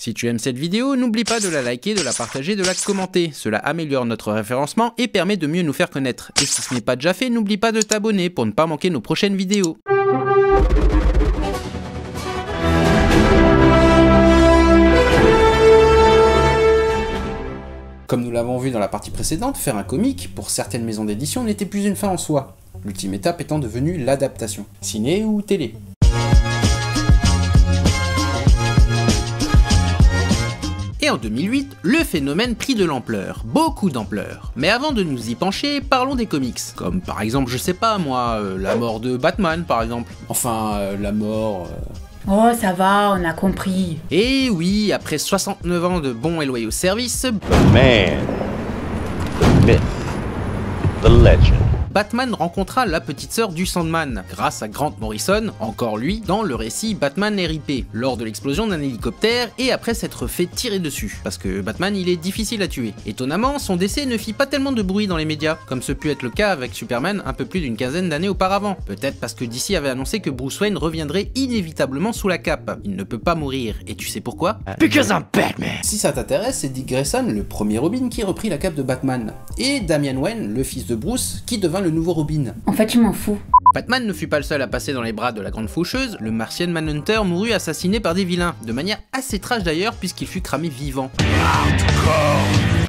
Si tu aimes cette vidéo, n'oublie pas de la liker, de la partager, de la commenter. Cela améliore notre référencement et permet de mieux nous faire connaître. Et si ce n'est pas déjà fait, n'oublie pas de t'abonner pour ne pas manquer nos prochaines vidéos. Comme nous l'avons vu dans la partie précédente, faire un comic, pour certaines maisons d'édition, n'était plus une fin en soi, l'ultime étape étant devenue l'adaptation, ciné ou télé. Et en 2008, le phénomène prit de l'ampleur, beaucoup d'ampleur. Mais avant de nous y pencher, parlons des comics. Comme par exemple, je sais pas moi, la mort de Batman par exemple. Enfin, la mort... Oh ça va, on a compris. Et oui, après 69 ans de bons et loyaux services, Batman rencontra la petite sœur du Sandman, grâce à Grant Morrison, encore lui, dans le récit Batman R.I.P, lors de l'explosion d'un hélicoptère et après s'être fait tirer dessus, parce que Batman il est difficile à tuer. Étonnamment, son décès ne fit pas tellement de bruit dans les médias, comme ce put être le cas avec Superman un peu plus d'une quinzaine d'années auparavant. Peut-être parce que DC avait annoncé que Bruce Wayne reviendrait inévitablement sous la cape. Il ne peut pas mourir, et tu sais pourquoi? Because I'm Batman! Si ça t'intéresse, c'est Dick Grayson, le premier Robin, qui reprit la cape de Batman, et Damian Wayne, le fils de Bruce, qui devint le nouveau Robin. En fait, je m'en fous. Batman ne fut pas le seul à passer dans les bras de la grande faucheuse, le Martian Manhunter mourut assassiné par des vilains, de manière assez trash d'ailleurs puisqu'il fut cramé vivant.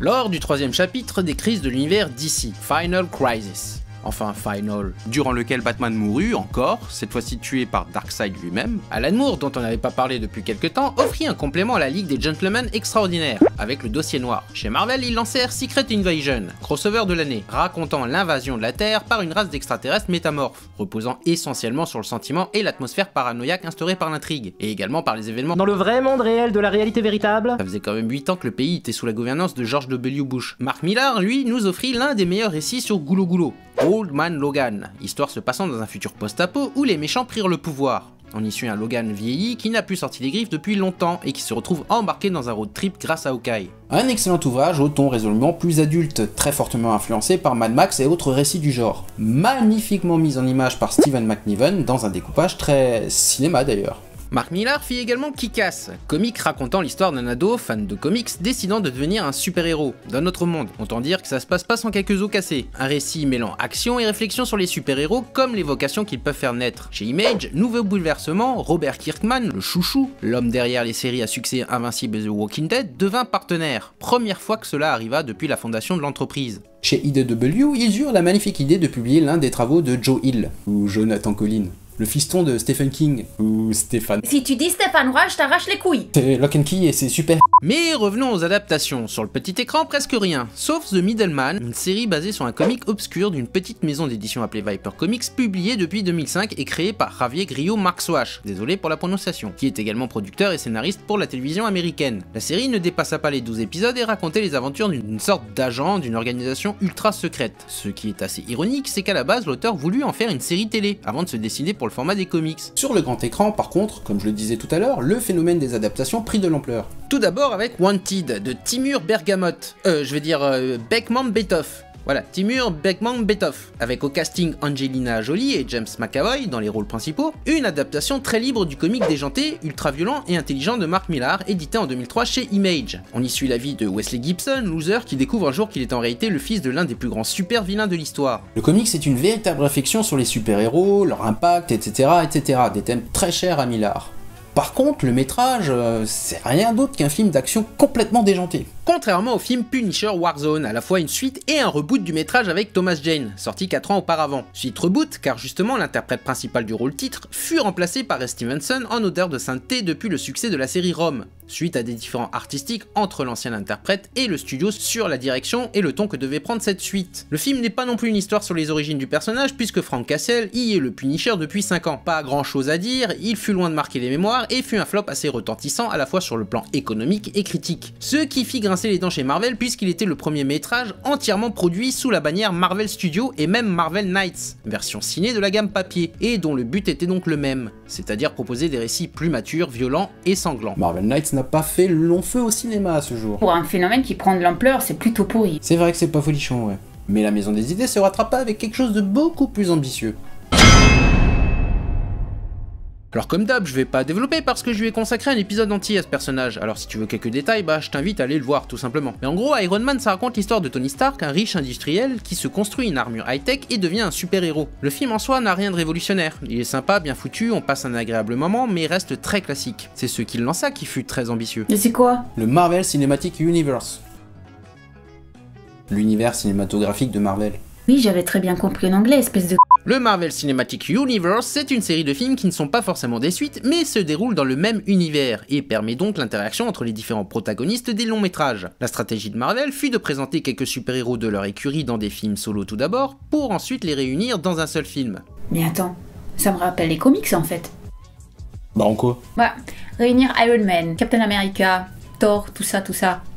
Lors du troisième chapitre des crises de l'univers DC, Final Crisis. Enfin, Final. Durant lequel Batman mourut, encore, cette fois-ci tué par Darkseid lui-même, Alan Moore, dont on n'avait pas parlé depuis quelques temps, offrit un complément à la Ligue des Gentlemen Extraordinaire, avec le dossier noir. Chez Marvel, ils lancèrent Secret Invasion, crossover de l'année, racontant l'invasion de la Terre par une race d'extraterrestres métamorphes, reposant essentiellement sur le sentiment et l'atmosphère paranoïaque instaurée par l'intrigue, et également par les événements dans le vrai monde réel de la réalité véritable. Ça faisait quand même 8 ans que le pays était sous la gouvernance de George W. Bush. Mark Millar, lui, nous offrit l'un des meilleurs récits sur Goulot Goulot. Old Man Logan, histoire se passant dans un futur post-apo où les méchants prirent le pouvoir. On y suit un Logan vieilli qui n'a plus sorti des griffes depuis longtemps et qui se retrouve embarqué dans un road trip grâce à Hawkeye. Un excellent ouvrage au ton résolument plus adulte, très fortement influencé par Mad Max et autres récits du genre. Magnifiquement mis en image par Stephen McNiven dans un découpage très cinéma d'ailleurs. Mark Millar fit également Kick-Ass, comique racontant l'histoire d'un ado, fan de comics, décidant de devenir un super-héros, d'un autre monde, autant dire que ça se passe pas sans quelques os cassés. Un récit mêlant action et réflexion sur les super-héros comme les vocations qu'ils peuvent faire naître. Chez Image, nouveau bouleversement, Robert Kirkman, le chouchou, l'homme derrière les séries à succès Invincible et The Walking Dead, devint partenaire, première fois que cela arriva depuis la fondation de l'entreprise. Chez IDW, ils eurent la magnifique idée de publier l'un des travaux de Joe Hill, ou Jonathan Collin. Le fiston de Stephen King, ou Stéphane. Si tu dis Stéphane Roy, je t'arrache les couilles. C'est Lock and Key et c'est super. Mais revenons aux adaptations. Sur le petit écran, presque rien. Sauf The Middleman, une série basée sur un comic obscur d'une petite maison d'édition appelée Viper Comics, publiée depuis 2005 et créée par Javier Grillo Marxouache, désolé pour la prononciation, qui est également producteur et scénariste pour la télévision américaine. La série ne dépassa pas les 12 épisodes et racontait les aventures d'une sorte d'agent d'une organisation ultra secrète. Ce qui est assez ironique, c'est qu'à la base, l'auteur voulut en faire une série télé, avant de se décider pour le format des comics. Sur le grand écran, par contre, comme je le disais tout à l'heure, le phénomène des adaptations prit de l'ampleur. Tout d'abord avec Wanted de Timur Bergamote, Bekmambetov. Voilà, Timur Bekmambetov, avec au casting Angelina Jolie et James McAvoy dans les rôles principaux, une adaptation très libre du comic déjanté, ultra violent et intelligent de Mark Millar, édité en 2003 chez Image. On y suit la vie de Wesley Gibson, loser, qui découvre un jour qu'il est en réalité le fils de l'un des plus grands super vilains de l'histoire. Le comic c'est une véritable réflexion sur les super-héros, leur impact, etc., etc., des thèmes très chers à Millar. Par contre, le métrage, c'est rien d'autre qu'un film d'action complètement déjanté. Contrairement au film Punisher Warzone, à la fois une suite et un reboot du métrage avec Thomas Jane, sorti 4 ans auparavant. Suite-reboot, car justement l'interprète principal du rôle-titre fut remplacé par Ray Stevenson en odeur de sainteté depuis le succès de la série Rome, suite à des différends artistiques entre l'ancien interprète et le studio sur la direction et le ton que devait prendre cette suite. Le film n'est pas non plus une histoire sur les origines du personnage, puisque Frank Castle y est le Punisher depuis 5 ans. Pas grand chose à dire, il fut loin de marquer les mémoires et fut un flop assez retentissant à la fois sur le plan économique et critique. Ce qui fit grincer les dents chez Marvel puisqu'il était le premier métrage entièrement produit sous la bannière Marvel Studios et même Marvel Knights, version ciné de la gamme papier, et dont le but était donc le même, c'est-à-dire proposer des récits plus matures, violents et sanglants. Marvel Knights n'a pas fait long feu au cinéma à ce jour. Pour un phénomène qui prend de l'ampleur, c'est plutôt pourri. C'est vrai que c'est pas folichon, ouais. Mais la maison des idées se rattrapa avec quelque chose de beaucoup plus ambitieux. Alors comme d'hab, je vais pas développer parce que je lui ai consacré un épisode entier à ce personnage, alors si tu veux quelques détails, bah je t'invite à aller le voir tout simplement. Mais en gros, Iron Man, ça raconte l'histoire de Tony Stark, un riche industriel qui se construit une armure high-tech et devient un super-héros. Le film en soi n'a rien de révolutionnaire, il est sympa, bien foutu, on passe un agréable moment, mais reste très classique. C'est ce qu'il lança qui fut très ambitieux. Mais c'est quoi ? Le Marvel Cinematic Universe. L'univers cinématographique de Marvel. Oui, j'avais très bien compris en anglais, espèce de... Le Marvel Cinematic Universe, c'est une série de films qui ne sont pas forcément des suites, mais se déroulent dans le même univers, et permet donc l'interaction entre les différents protagonistes des longs métrages. La stratégie de Marvel fut de présenter quelques super-héros de leur écurie dans des films solo tout d'abord, pour ensuite les réunir dans un seul film. Mais attends, ça me rappelle les comics en fait. Bah en quoi ? Bah, réunir Iron Man, Captain America... Thor, tout ça,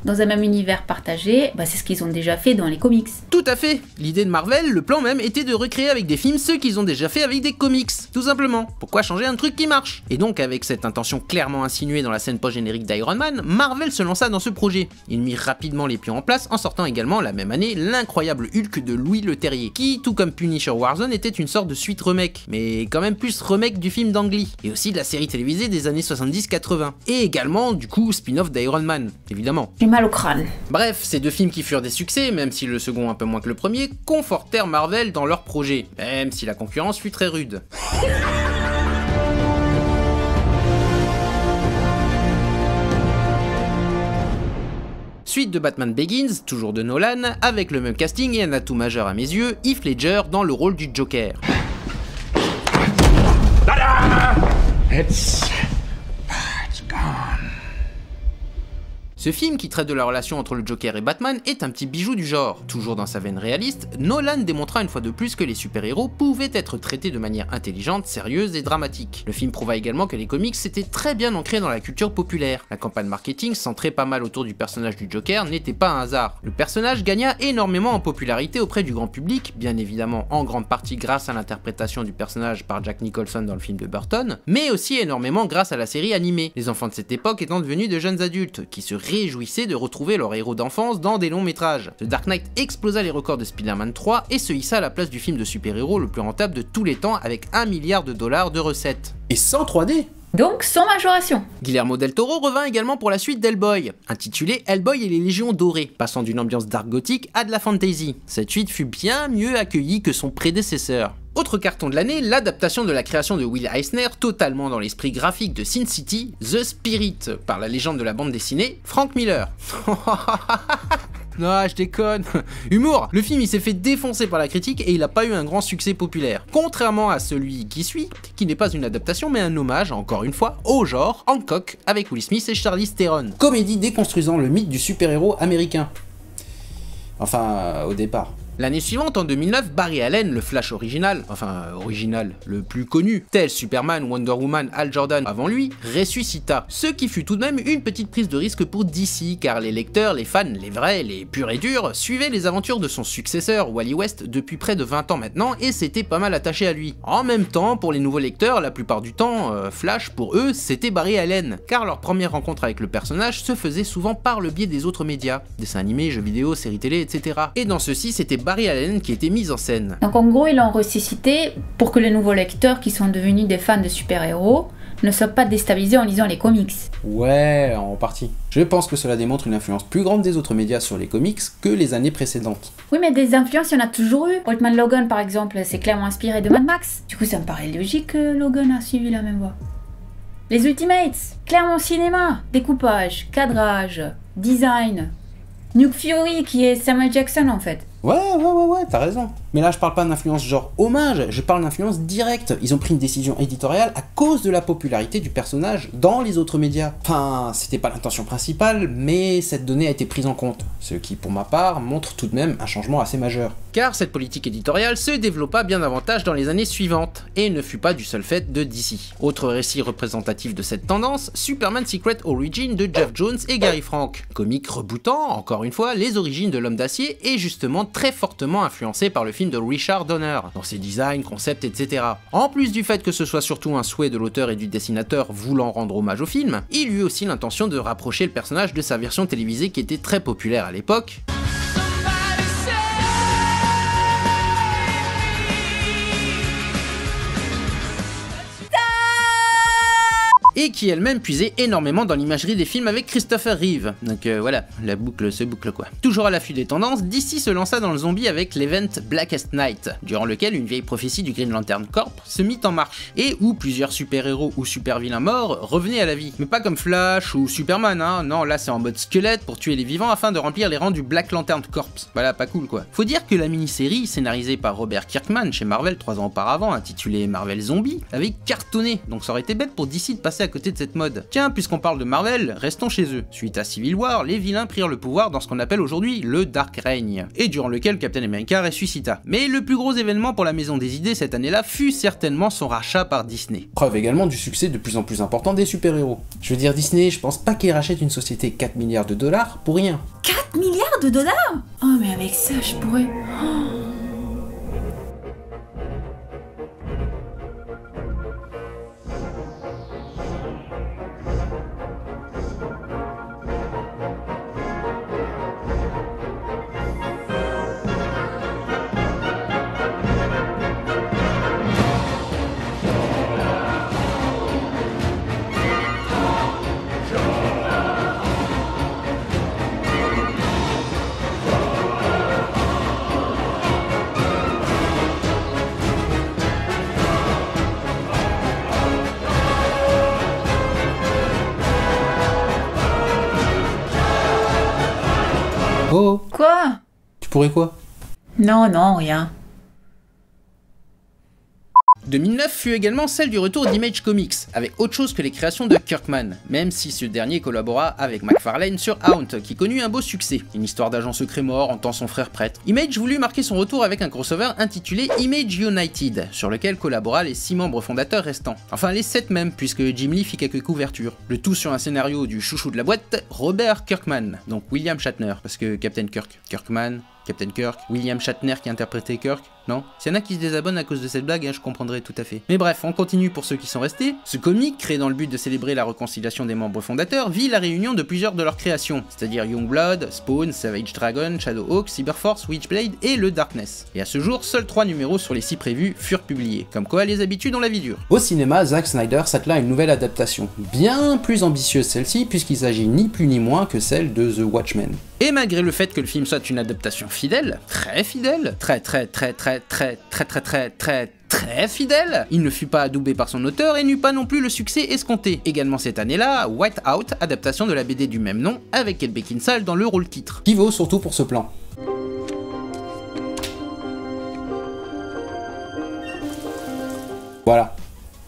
dans un même univers partagé, bah c'est ce qu'ils ont déjà fait dans les comics. Tout à fait. L'idée de Marvel, le plan même, était de recréer avec des films ceux qu'ils ont déjà fait avec des comics, tout simplement. Pourquoi changer un truc qui marche? Et donc avec cette intention clairement insinuée dans la scène post-générique d'Iron Man, Marvel se lança dans ce projet. Il mit rapidement les pions en place en sortant également la même année l'incroyable Hulk de Louis Le Terrier, qui, tout comme Punisher Warzone, était une sorte de suite remake, mais quand même plus remake du film d'Ang Lee, et aussi de la série télévisée des années 70-80, et également du coup spin-off d'Iron Man, évidemment. J'ai mal au crâne. Bref, ces deux films qui furent des succès, même si le second un peu moins que le premier, confortèrent Marvel dans leur projet, même si la concurrence fut très rude. Suite de Batman Begins, toujours de Nolan, avec le même casting et un atout majeur à mes yeux, Heath Ledger dans le rôle du Joker. Ce film, qui traite de la relation entre le Joker et Batman, est un petit bijou du genre. Toujours dans sa veine réaliste, Nolan démontra une fois de plus que les super-héros pouvaient être traités de manière intelligente, sérieuse et dramatique. Le film prouva également que les comics s'étaient très bien ancrés dans la culture populaire. La campagne marketing centrée pas mal autour du personnage du Joker n'était pas un hasard. Le personnage gagna énormément en popularité auprès du grand public, bien évidemment en grande partie grâce à l'interprétation du personnage par Jack Nicholson dans le film de Burton, mais aussi énormément grâce à la série animée, les enfants de cette époque étant devenus de jeunes adultes, qui se réjouissaient de retrouver leur héros d'enfance dans des longs métrages. The Dark Knight explosa les records de Spider-Man 3 et se hissa à la place du film de super-héros le plus rentable de tous les temps avec $1 milliard de recettes. Et sans 3D! Donc sans majoration. Guillermo del Toro revint également pour la suite d'Hellboy, intitulée Hellboy et les Légions Dorées, passant d'une ambiance dark gothique à de la fantasy. Cette suite fut bien mieux accueillie que son prédécesseur. Autre carton de l'année, l'adaptation de la création de Will Eisner, totalement dans l'esprit graphique de Sin City, The Spirit, par la légende de la bande dessinée, Frank Millar. Non, je déconne. Humour. Le film, il s'est fait défoncer par la critique et il a pas eu un grand succès populaire. Contrairement à celui qui suit, qui n'est pas une adaptation mais un hommage, encore une fois, au genre Hancock avec Will Smith et Charlize Theron. Comédie déconstruisant le mythe du super-héros américain. Enfin, au départ. L'année suivante, en 2009, Barry Allen, le Flash original, le plus connu, tel Superman, Wonder Woman, Hal Jordan avant lui, ressuscita. Ce qui fut tout de même une petite prise de risque pour DC, car les lecteurs, les fans, les vrais, les purs et durs, suivaient les aventures de son successeur, Wally West, depuis près de 20 ans maintenant, et s'étaient pas mal attachés à lui. En même temps, pour les nouveaux lecteurs, la plupart du temps, Flash, pour eux, c'était Barry Allen, car leur première rencontre avec le personnage se faisait souvent par le biais des autres médias, dessins animés, jeux vidéo, séries télé, etc. Et dans ceux-ci, c'était Barry Allen qui était mise en scène. Donc en gros, ils l'ont ressuscité pour que les nouveaux lecteurs qui sont devenus des fans de super-héros ne soient pas déstabilisés en lisant les comics. Ouais, en partie. Je pense que cela démontre une influence plus grande des autres médias sur les comics que les années précédentes. Oui, mais des influences, il y en a toujours eu. Old Man Logan, par exemple, s'est clairement inspiré de Mad Max. Du coup, ça me paraît logique que Logan a suivi la même voie. Les Ultimates, clairement cinéma. Découpage, cadrage, design... Nuke Fury qui est Samuel Jackson en fait. Ouais, t'as raison. Mais là je parle pas d'influence genre hommage, je parle d'influence directe. Ils ont pris une décision éditoriale à cause de la popularité du personnage dans les autres médias. Enfin, c'était pas l'intention principale, mais cette donnée a été prise en compte. Ce qui, pour ma part, montre tout de même un changement assez majeur. Car cette politique éditoriale se développa bien davantage dans les années suivantes, et ne fut pas du seul fait de DC. Autre récit représentatif de cette tendance, Superman Secret Origin de Jeff Jones et Gary Frank. Comique rebootant, encore une fois, les origines de l'homme d'acier est justement très fortement influencé par le film de Richard Donner, dans ses designs, concepts, etc. En plus du fait que ce soit surtout un souhait de l'auteur et du dessinateur voulant rendre hommage au film, il eut aussi l'intention de rapprocher le personnage de sa version télévisée qui était très populaire à l'époque. et qui elle-même puisait énormément dans l'imagerie des films avec Christopher Reeve. Donc voilà, la boucle se boucle quoi. Toujours à l'affût des tendances, DC se lança dans le zombie avec l'event Blackest Night, durant lequel une vieille prophétie du Green Lantern Corp se mit en marche, et où plusieurs super-héros ou super-vilains morts revenaient à la vie. Mais pas comme Flash ou Superman, hein, non, là c'est en mode squelette pour tuer les vivants afin de remplir les rangs du Black Lantern Corps. Voilà, pas cool quoi. Faut dire que la mini-série, scénarisée par Robert Kirkman chez Marvel 3 ans auparavant, intitulée Marvel Zombie, avait cartonné, donc ça aurait été bête pour DC de passer à côté de cette mode. Tiens, puisqu'on parle de Marvel, restons chez eux. Suite à Civil War, les vilains prirent le pouvoir dans ce qu'on appelle aujourd'hui le Dark Reign, et durant lequel Captain America ressuscita. Mais le plus gros événement pour la Maison des Idées cette année-là fut certainement son rachat par Disney. Preuve également du succès de plus en plus important des super-héros. Je veux dire, Disney, je pense pas qu'il rachète une société 4 milliards de dollars pour rien. 4 milliards de dollars? Oh mais avec ça je pourrais... Oh. Oh. Quoi? Tu pourrais quoi? Non, non, rien. 2009 fut également celle du retour d'Image Comics, avec autre chose que les créations de Kirkman, même si ce dernier collabora avec McFarlane sur Haunt, qui connut un beau succès, une histoire d'agent secret mort hantant son frère prêtre. Image voulut marquer son retour avec un crossover intitulé Image United, sur lequel collabora les 6 membres fondateurs restants. Enfin les 7 même, puisque Jim Lee fit quelques couvertures. Le tout sur un scénario du chouchou de la boîte, Robert Kirkman, donc William Shatner, parce que Captain Kirk, Kirkman... Captain Kirk, William Shatner qui interprétait Kirk, non? S'il y en a qui se désabonnent à cause de cette blague, hein, je comprendrai tout à fait. Mais bref, on continue pour ceux qui sont restés. Ce comic, créé dans le but de célébrer la réconciliation des membres fondateurs, vit la réunion de plusieurs de leurs créations, c'est-à-dire Youngblood, Spawn, Savage Dragon, Shadowhawk, Cyberforce, Witchblade et le Darkness. Et à ce jour, seuls 3 numéros sur les 6 prévus furent publiés. Comme quoi, les habitudes ont la vie dure. Au cinéma, Zack Snyder s'attela à une nouvelle adaptation, bien plus ambitieuse celle-ci, puisqu'il s'agit ni plus ni moins que celle de The Watchmen. Et malgré le fait que le film soit une adaptation fidèle, très fidèle, il ne fut pas adoubé par son auteur et n'eut pas non plus le succès escompté. Également cette année-là, Whiteout, adaptation de la BD du même nom, avec Kate Beckinsale dans le rôle-titre. Qui vaut surtout pour ce plan. Voilà,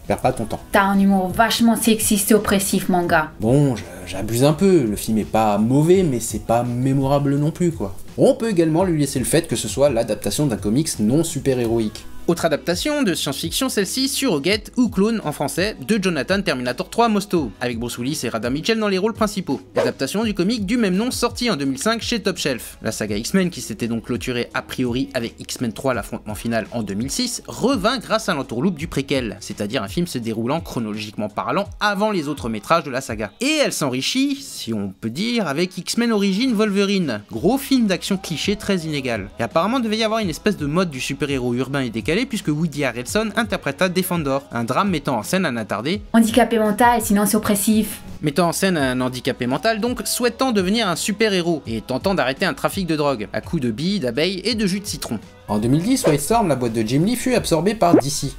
perds pas ton temps. T'as un humour vachement sexiste et oppressif, mon gars. Bon, j'abuse un peu, le film est pas mauvais mais c'est pas mémorable non plus quoi. On peut également lui laisser le fait que ce soit l'adaptation d'un comics non super-héroïque. Autre adaptation de science-fiction, celle-ci, Surrogate ou Clone en français, de Jonathan Terminator 3 Mostow, avec Bruce Willis et Radha Mitchell dans les rôles principaux. Adaptation du comic du même nom sorti en 2005 chez Top Shelf. La saga X-Men, qui s'était donc clôturée a priori avec X-Men 3 l'affrontement final en 2006, revint grâce à l'entourloupe du préquel, c'est-à-dire un film se déroulant chronologiquement parlant avant les autres métrages de la saga. Et elle s'enrichit, si on peut dire, avec X-Men Origins Wolverine, gros film d'action cliché très inégal. Et apparemment devait y avoir une espèce de mode du super-héros urbain et décalé, puisque Woody Harrelson interpréta Defendor, un drame mettant en scène un attardé handicapé mental, sinon c'est oppressif. Mettant en scène un handicapé mental donc souhaitant devenir un super-héros et tentant d'arrêter un trafic de drogue à coups de billes, d'abeilles et de jus de citron. En 2010, White Storm, la boîte de Jim Lee, fut absorbée par DC.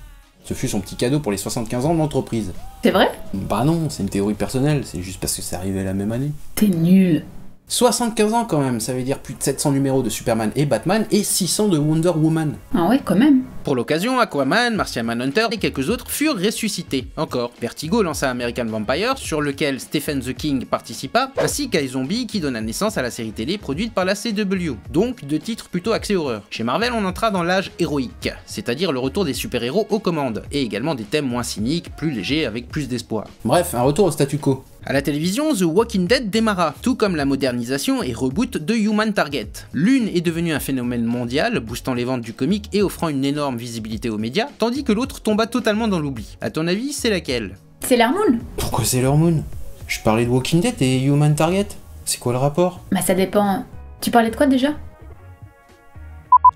Ce fut son petit cadeau pour les 75 ans de l'entreprise. C'est vrai? Bah non, c'est une théorie personnelle, c'est juste parce que c'est arrivé la même année. T'es nul. 75 ans quand même, ça veut dire plus de 700 numéros de Superman et Batman et 600 de Wonder Woman. Ah ouais, quand même. Pour l'occasion, Aquaman, Martian Manhunter et quelques autres furent ressuscités. Encore, Vertigo lança American Vampire, sur lequel Stephen the King participa, ainsi qu'I-Zombie qui donna naissance à la série télé produite par la CW, donc de titres plutôt axés horreur. Chez Marvel, on entra dans l'âge héroïque, c'est-à-dire le retour des super-héros aux commandes, et également des thèmes moins cyniques, plus légers, avec plus d'espoir. Bref, un retour au statu quo. À la télévision, The Walking Dead démarra, tout comme la modernisation et reboot de Human Target. L'une est devenue un phénomène mondial, boostant les ventes du comic et offrant une énorme visibilité aux médias, tandis que l'autre tomba totalement dans l'oubli. À ton avis, c'est laquelle? Sailor Moon. Pourquoi Sailor Moon? Je parlais de Walking Dead et Human Target. C'est quoi le rapport? Bah ça dépend. Tu parlais de quoi déjà?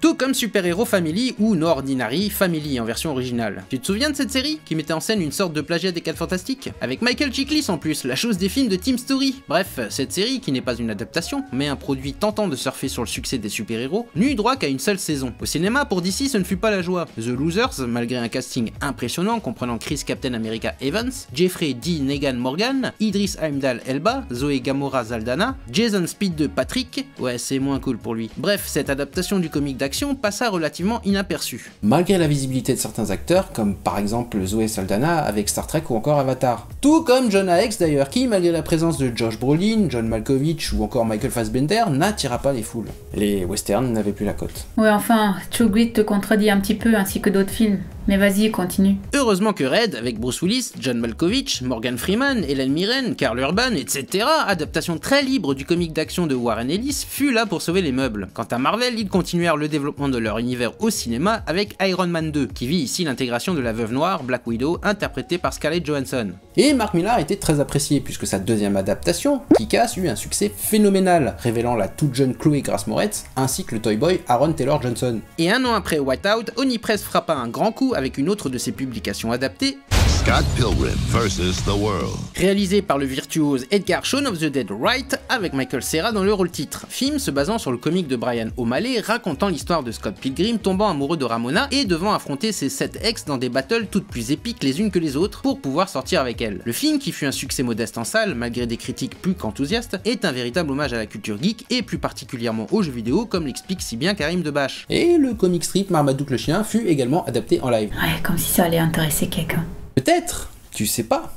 Tout comme Super Hero Family ou No Ordinary Family en version originale. Tu te souviens de cette série qui mettait en scène une sorte de plagiat des 4 Fantastiques? Avec Michael Chiklis en plus, la chose des films de Team Story. Bref, cette série qui n'est pas une adaptation, mais un produit tentant de surfer sur le succès des super-héros, n'eut droit qu'à une seule saison. Au cinéma, pour DC, ce ne fut pas la joie. The Losers, malgré un casting impressionnant comprenant Chris Captain America Evans, Jeffrey D. Negan Morgan, Idris Heimdall Elba, Zoé Gamora Zaldana, Jason Speed de Patrick, ouais c'est moins cool pour lui. Bref, cette adaptation du comic d'action passa relativement inaperçue. Malgré la visibilité de certains acteurs, comme par exemple Zoé Saldana avec Star Trek ou encore Avatar. Tout comme Jonah Hex d'ailleurs, qui malgré la présence de Josh Brolin, John Malkovich ou encore Michael Fassbender, n'attira pas les foules. Les westerns n'avaient plus la cote. Ouais enfin, True Grit te contredit un petit peu ainsi que d'autres films. Mais vas-y, continue. Heureusement que Red, avec Bruce Willis, John Malkovich, Morgan Freeman, Helen Mirren, Karl Urban, etc., adaptation très libre du comic d'action de Warren Ellis, fut là pour sauver les meubles. Quant à Marvel, ils continuèrent le développement de leur univers au cinéma avec Iron Man 2, qui vit ici l'intégration de la Veuve Noire, Black Widow, interprétée par Scarlett Johansson. Et Mark Millar était très apprécié, puisque sa deuxième adaptation, Kick-Ass, eut un succès phénoménal, révélant la toute jeune Chloé Grace Moretz, ainsi que le Toy Boy Aaron Taylor Johnson. Et un an après Whiteout, Onipress frappa un grand coup avec une autre de ses publications adaptées, Scott Pilgrim vs. The World, réalisé par le virtuose Edgar Shaun of the Dead Wright avec Michael Cera dans le rôle titre. Film se basant sur le comic de Brian O'Malley racontant l'histoire de Scott Pilgrim tombant amoureux de Ramona et devant affronter ses 7 ex dans des battles toutes plus épiques les unes que les autres pour pouvoir sortir avec elle. Le film, qui fut un succès modeste en salle malgré des critiques plus qu'enthousiastes, est un véritable hommage à la culture geek et plus particulièrement aux jeux vidéo, comme l'explique si bien Karim Debache. Et le comic strip Marmaduke le chien fut également adapté en live. Ouais, comme si ça allait intéresser quelqu'un. Peut-être, tu sais pas.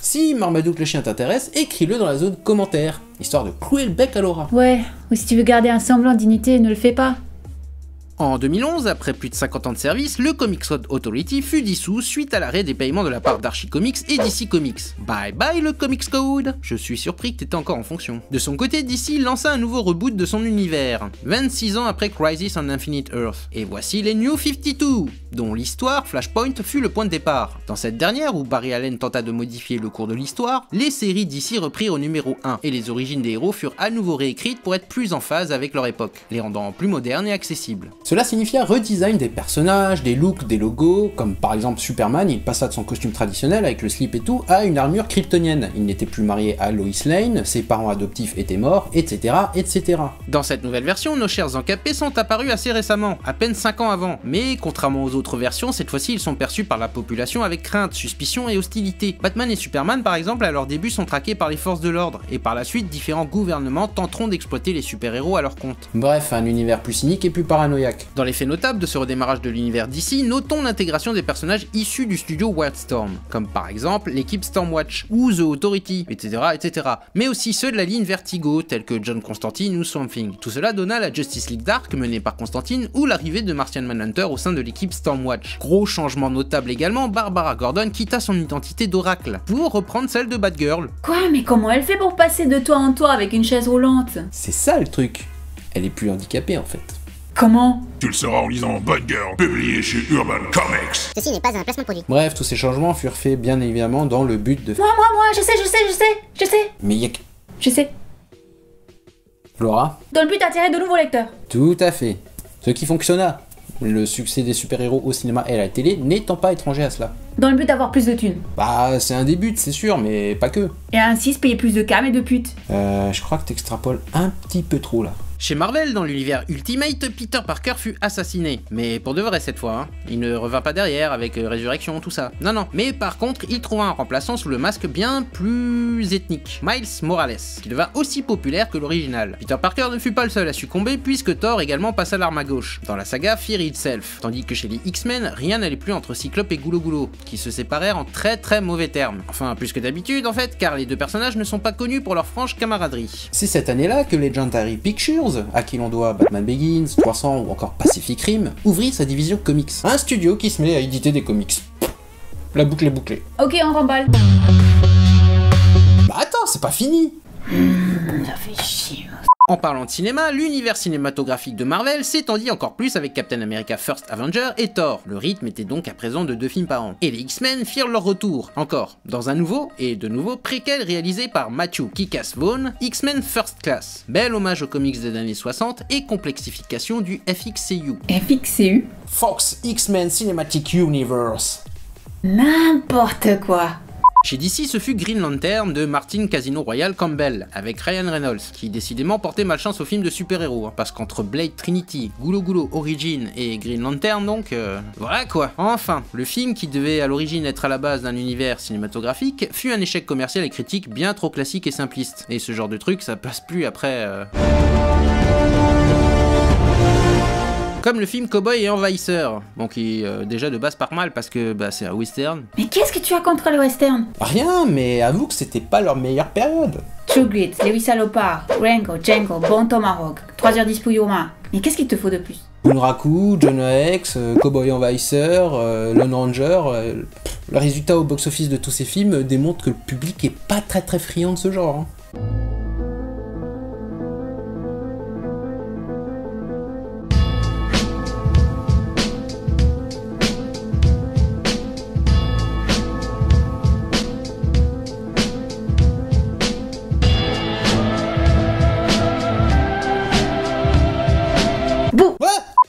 Si Marmaduke le chien t'intéresse, écris-le dans la zone commentaire, histoire de clouer le bec à Laura. Ouais, ou si tu veux garder un semblant d'unité, ne le fais pas. En 2011, après plus de 50 ans de service, le Comics Code Authority fut dissous suite à l'arrêt des paiements de la part d'Archie Comics et DC Comics. Bye bye le Comics Code. Je suis surpris que t'étais encore en fonction. De son côté, DC lança un nouveau reboot de son univers, 26 ans après Crisis on Infinite Earth. Et voici les New 52, dont l'histoire Flashpoint fut le point de départ. Dans cette dernière, où Barry Allen tenta de modifier le cours de l'histoire, les séries DC reprirent au numéro 1, et les origines des héros furent à nouveau réécrites pour être plus en phase avec leur époque, les rendant plus modernes et accessibles. Cela signifie un redesign des personnages, des looks, des logos, comme par exemple Superman, il passa de son costume traditionnel avec le slip et tout à une armure kryptonienne. Il n'était plus marié à Lois Lane, ses parents adoptifs étaient morts, etc., etc. Dans cette nouvelle version, nos chers encapés sont apparus assez récemment, à peine 5 ans avant, mais contrairement aux autres versions, cette fois-ci ils sont perçus par la population avec crainte, suspicion et hostilité. Batman et Superman par exemple à leur début sont traqués par les forces de l'ordre, et par la suite différents gouvernements tenteront d'exploiter les super-héros à leur compte. Bref, un univers plus cynique et plus paranoïaque. Dans les faits notables de ce redémarrage de l'univers d'ici, notons l'intégration des personnages issus du studio Wildstorm, comme par exemple l'équipe Stormwatch ou The Authority, etc., etc. Mais aussi ceux de la ligne Vertigo, tels que John Constantine ou Swamp Thing. Tout cela donna la Justice League Dark menée par Constantine ou l'arrivée de Martian Manhunter au sein de l'équipe Stormwatch. Gros changement notable également, Barbara Gordon quitta son identité d'oracle pour reprendre celle de Batgirl. Quoi, mais comment elle fait pour passer de toit en toit avec une chaise roulante? C'est ça le truc, elle est plus handicapée en fait. Comment? Tu le sauras en lisant Batgirl, publié chez Urban Comics. Ceci n'est pas un placement produit. Bref, tous ces changements furent faits bien évidemment dans le but de... Moi, je sais. Mais y'a que... Je sais. Laura? Dans le but d'attirer de nouveaux lecteurs. Tout à fait. Ce qui fonctionna. Le succès des super-héros au cinéma et à la télé n'étant pas étranger à cela. Dans le but d'avoir plus de thunes. Bah, c'est un début, c'est sûr, mais pas que. Et ainsi se payer plus de cam et de putes. Je crois que t'extrapoles un petit peu trop là. Chez Marvel, dans l'univers Ultimate, Peter Parker fut assassiné. Mais pour de vrai cette fois, hein. Il ne revint pas derrière avec Résurrection, tout ça. Non, non. Mais par contre, il trouva un remplaçant sous le masque bien plus ethnique, Miles Morales, qui devint aussi populaire que l'original. Peter Parker ne fut pas le seul à succomber, puisque Thor également passa l'arme à gauche, dans la saga Fear Itself. Tandis que chez les X-Men, rien n'allait plus entre Cyclope et Goulo Goulo, qui se séparèrent en très très mauvais termes. Enfin, plus que d'habitude en fait, car les deux personnages ne sont pas connus pour leur franche camaraderie. C'est cette année-là que Legendary Pictures, à qui l'on doit Batman Begins, 300 ou encore Pacific Rim, ouvrit sa division comics. Un studio qui se met à éditer des comics. La boucle est bouclée. Ok, on remballe. Bah attends, c'est pas fini. Ça fait chier. En parlant de cinéma, l'univers cinématographique de Marvel s'étendit encore plus avec Captain America First Avenger et Thor. Le rythme était donc à présent de 2 films par an. Et les X-Men firent leur retour, encore, dans un nouveau et de nouveau préquel réalisé par Matthew Kick-Ass Vaughn, X-Men First Class. Bel hommage aux comics des années 60 et complexification du FXCU. FXCU? Fox X-Men Cinematic Universe. N'importe quoi. Chez DC, ce fut Green Lantern de Martin Casino Royal Campbell avec Ryan Reynolds, qui décidément portait malchance aux films de super-héros, hein, parce qu'entre Blade Trinity, Goulo Goulo Origin et Green Lantern donc, voilà quoi. Enfin, le film qui devait à l'origine être à la base d'un univers cinématographique fut un échec commercial et critique bien trop classique et simpliste. Et ce genre de truc, ça passe plus après... Comme le film Cowboy et Envahisseur, bon qui déjà de base part mal parce que bah, c'est un western. Mais qu'est-ce que tu as contre les westerns? Rien, mais avoue que c'était pas leur meilleure période. True Grit, Les Huit Salopards, Rango, Django, Bon Tomahawk, 3h10 pour Yoma. Mais qu'est-ce qu'il te faut de plus? Bunraku, John Rex, Cowboy Envahisseur, Lone Ranger, le résultat au box-office de tous ces films démontre que le public est pas très friand de ce genre. Hein.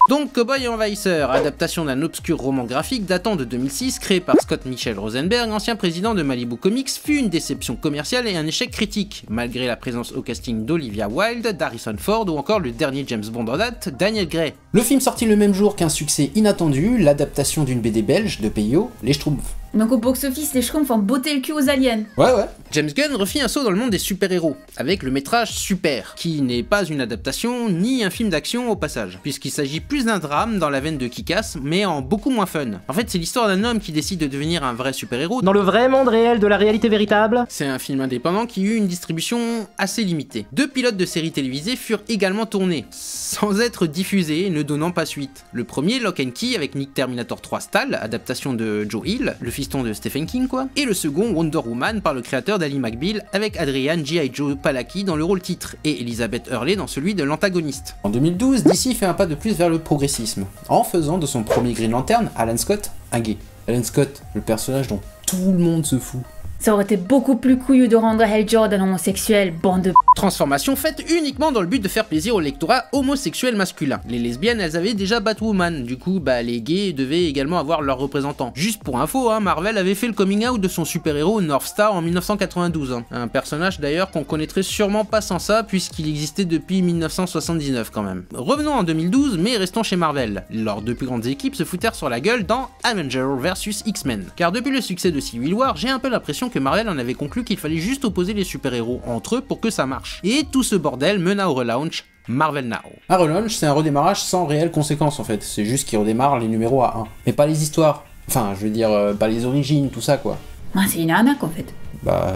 Donc Cowboy et Envahisseur, adaptation d'un obscur roman graphique datant de 2006 créé par Scott Michel Rosenberg, ancien président de Malibu Comics, fut une déception commerciale et un échec critique, malgré la présence au casting d'Olivia Wilde, d'Harrison Ford ou encore le dernier James Bond en date, Daniel Gray. Le film sorti le même jour qu'un succès inattendu, l'adaptation d'une BD belge de Peyo, Les Schtroumpfs. Donc au box-office, les Schtroumpfs ont botté le cul aux aliens. Ouais. James Gunn refit un saut dans le monde des super-héros, avec le métrage Super, qui n'est pas une adaptation ni un film d'action au passage, puisqu'il s'agit plus d'un drame dans la veine de Kick-Ass, mais en beaucoup moins fun. En fait, c'est l'histoire d'un homme qui décide de devenir un vrai super-héros dans le vrai monde réel de la réalité véritable. C'est un film indépendant qui eut une distribution assez limitée. 2 pilotes de séries télévisées furent également tournés, sans être diffusés, ne donnant pas suite. Le premier, Lock and Key, avec Nick Terminator 3 Stahl, adaptation de Joe Hill, le fils de Stephen King quoi, et le second Wonder Woman par le créateur d'Ally McBeal avec Adrian G.I. Joe Palacki dans le rôle titre et Elizabeth Hurley dans celui de l'antagoniste. En 2012, DC fait un pas de plus vers le progressisme en faisant de son premier Green Lantern, Alan Scott, un gay. Alan Scott, le personnage dont tout le monde se fout. Ça aurait été beaucoup plus couillu de rendre Hal Jordan homosexuel, bande de... Transformation faite uniquement dans le but de faire plaisir au lectorat homosexuel masculin. Les lesbiennes, elles avaient déjà Batwoman, du coup, bah les gays devaient également avoir leurs représentants. Juste pour info, hein, Marvel avait fait le coming out de son super-héros North Star en 1992. Hein. Un personnage d'ailleurs qu'on connaîtrait sûrement pas sans ça, puisqu'il existait depuis 1979 quand même. Revenons en 2012, mais restons chez Marvel. Leurs 2 plus grandes équipes se foutèrent sur la gueule dans Avengers vs X-Men. Car depuis le succès de Civil War, j'ai un peu l'impression que Marvel en avait conclu qu'il fallait juste opposer les super-héros entre eux pour que ça marche. Et tout ce bordel mena au relaunch Marvel Now. Un relaunch, c'est un redémarrage sans réelle conséquence en fait, c'est juste qu'ils redémarrent les numéros à 1. Mais pas les histoires, enfin je veux dire, pas les origines, tout ça quoi. Ouais, c'est une arnaque en fait. Bah...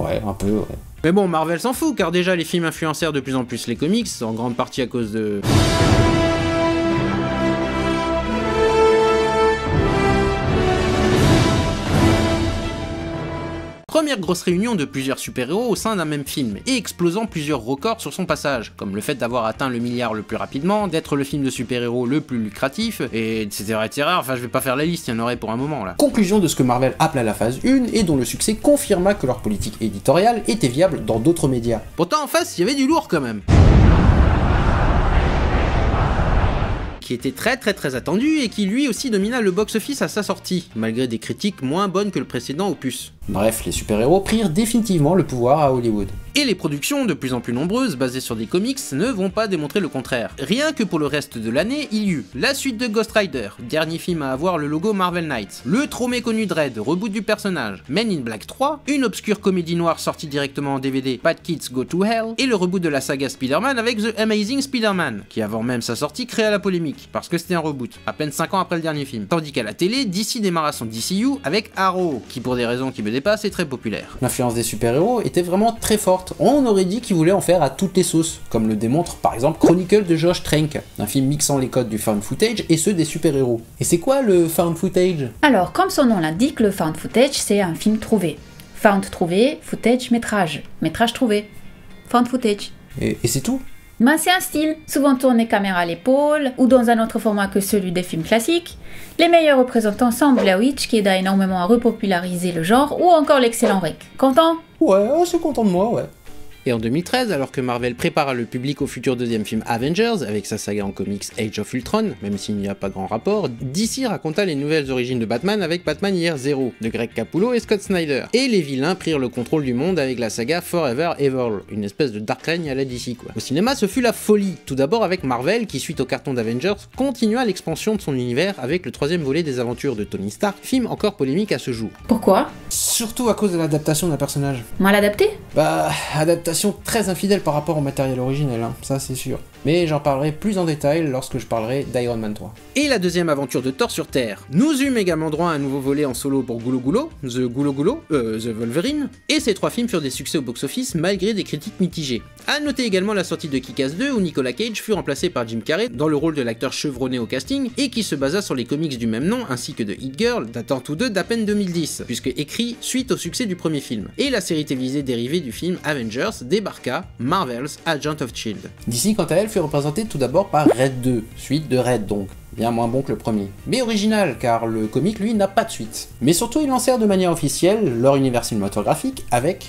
ouais, un peu, ouais. Mais bon, Marvel s'en fout, car déjà les films influencèrent de plus en plus les comics, en grande partie à cause de... Première grosse réunion de plusieurs super-héros au sein d'un même film, et explosant plusieurs records sur son passage, comme le fait d'avoir atteint le $1 milliard le plus rapidement, d'être le film de super-héros le plus lucratif, et etc. Enfin, je vais pas faire la liste, il y en aurait pour un moment là. Conclusion de ce que Marvel appela la phase 1, et dont le succès confirma que leur politique éditoriale était viable dans d'autres médias. Pourtant, en face, il y avait du lourd quand même. Qui était très attendu et qui lui aussi domina le box-office à sa sortie, malgré des critiques moins bonnes que le précédent opus. Bref, les super-héros prirent définitivement le pouvoir à Hollywood. Et les productions, de plus en plus nombreuses, basées sur des comics, ne vont pas démontrer le contraire. Rien que pour le reste de l'année, il y eut la suite de Ghost Rider, dernier film à avoir le logo Marvel Knights, le trop méconnu Dredd, reboot du personnage, Men in Black 3, une obscure comédie noire sortie directement en DVD, Bad Kids Go to Hell, et le reboot de la saga Spider-Man avec The Amazing Spider-Man, qui avant même sa sortie créa la polémique. Parce que c'était un reboot, à peine 5 ans après le dernier film. Tandis qu'à la télé, DC démarra son DCU avec Arrow, qui pour des raisons qui me dépassent est très populaire. L'influence des super-héros était vraiment très forte, on aurait dit qu'ils voulaient en faire à toutes les sauces, comme le démontre par exemple Chronicle de Josh Trank, un film mixant les codes du found footage et ceux des super-héros. Et c'est quoi le found footage? Alors, comme son nom l'indique, le found footage c'est un film trouvé. Found trouvé, footage, métrage. Métrage trouvé, found footage. Et c'est tout? Ben, c'est un style, souvent tourné caméra à l'épaule ou dans un autre format que celui des films classiques. Les meilleurs représentants sont Blair Witch, qui aide à énormément à repopulariser le genre, ou encore l'excellent Rec. Content? Ouais, je suis content de moi, ouais. Et en 2013, alors que Marvel prépara le public au futur deuxième film Avengers, avec sa saga en comics Age of Ultron, même s'il n'y a pas grand rapport, DC raconta les nouvelles origines de Batman avec Batman Year Zero, de Greg Capullo et Scott Snyder. Et les vilains prirent le contrôle du monde avec la saga Forever Evil, une espèce de Dark Reign à la DC quoi. Au cinéma, ce fut la folie, tout d'abord avec Marvel qui, suite au carton d'Avengers, continua l'expansion de son univers avec le troisième volet des aventures de Tony Stark, film encore polémique à ce jour. Pourquoi? Surtout à cause de l'adaptation d'un personnage. Mal adapté? Bah, adaptation très infidèle par rapport au matériel originel, hein, ça c'est sûr. Mais j'en parlerai plus en détail lorsque je parlerai d'Iron Man 3. Et la deuxième aventure de Thor sur Terre nous eûmes également droit à un nouveau volet en solo pour The Wolverine, et ces trois films furent des succès au box-office malgré des critiques mitigées. A noter également la sortie de Kick-Ass 2 où Nicolas Cage fut remplacé par Jim Carrey dans le rôle de l'acteur chevronné au casting et qui se basa sur les comics du même nom ainsi que de Hit Girl datant tous deux d'à peine 2010, puisque écrit suite au succès du premier film. Et la série télévisée dérivée du film Avengers débarqua, Marvel's Agent of Shield. D'ici quant à elle fut représentée tout d'abord par Red 2, suite de Red donc, bien moins bon que le premier. Mais original, car le comic lui n'a pas de suite. Mais surtout ils lancèrent de manière officielle leur univers cinématographique avec...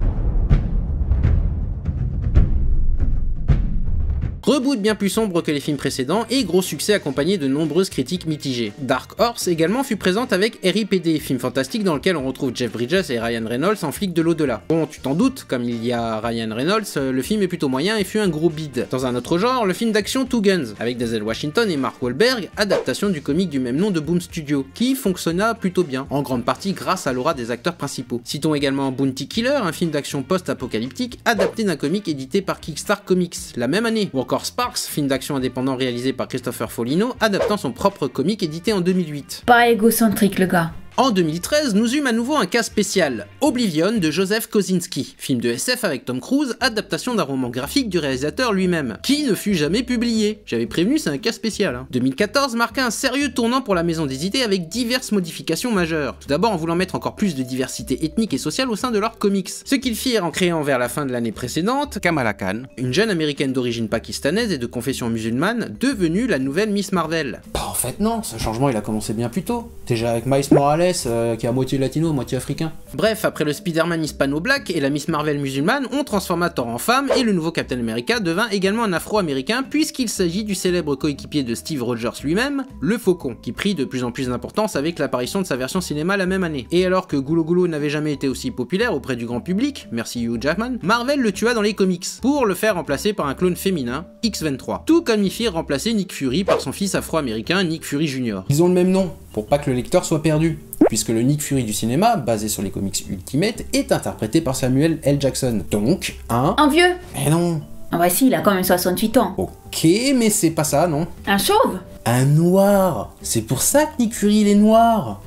reboot bien plus sombre que les films précédents et gros succès accompagné de nombreuses critiques mitigées. Dark Horse également fut présente avec R.I.P.D, film fantastique dans lequel on retrouve Jeff Bridges et Ryan Reynolds en flic de l'au-delà. Bon, tu t'en doutes, comme il y a Ryan Reynolds, le film est plutôt moyen et fut un gros bide. Dans un autre genre, le film d'action Two Guns, avec Denzel Washington et Mark Wahlberg, adaptation du comic du même nom de Boom Studio, qui fonctionna plutôt bien, en grande partie grâce à l'aura des acteurs principaux. Citons également Bounty Killer, un film d'action post-apocalyptique adapté d'un comic édité par Kickstarter Comics, la même année, ou encore Sparks, film d'action indépendant réalisé par Christopher Folino, adaptant son propre comic édité en 2008. Pas égocentrique le gars. En 2013, nous eûmes à nouveau un cas spécial, Oblivion de Joseph Kosinski, film de SF avec Tom Cruise, adaptation d'un roman graphique du réalisateur lui-même, qui ne fut jamais publié. J'avais prévenu, c'est un cas spécial. Hein. 2014 marqua un sérieux tournant pour la maison des idées avec diverses modifications majeures. Tout d'abord en voulant mettre encore plus de diversité ethnique et sociale au sein de leurs comics. Ce qu'ils firent en créant vers la fin de l'année précédente, Kamala Khan, une jeune américaine d'origine pakistanaise et de confession musulmane, devenue la nouvelle Miss Marvel. Bah en fait non, ce changement il a commencé bien plus tôt. Déjà avec Miles Morales, qui est à moitié latino, à moitié africain. Bref, après le Spider-Man hispano-black et la Miss Marvel musulmane, on transforma Thor en femme et le nouveau Captain America devint également un afro-américain puisqu'il s'agit du célèbre coéquipier de Steve Rogers lui-même, le Faucon, qui prit de plus en plus d'importance avec l'apparition de sa version cinéma la même année. Et alors que Goulou Goulou n'avait jamais été aussi populaire auprès du grand public, merci Hugh Jackman, Marvel le tua dans les comics pour le faire remplacer par un clone féminin, X-23. Tout comme ils firent remplacer Nick Fury par son fils afro-américain Nick Fury Jr. Ils ont le même nom, pour pas que le lecteur soit perdu, puisque le Nick Fury du cinéma, basé sur les comics Ultimate, est interprété par Samuel L. Jackson. Donc, un vieux? Mais non. Ah bah si, il a quand même 68 ans. Ok, mais c'est pas ça, non? Un chauve? Un noir. C'est pour ça que Nick Fury, il est noir.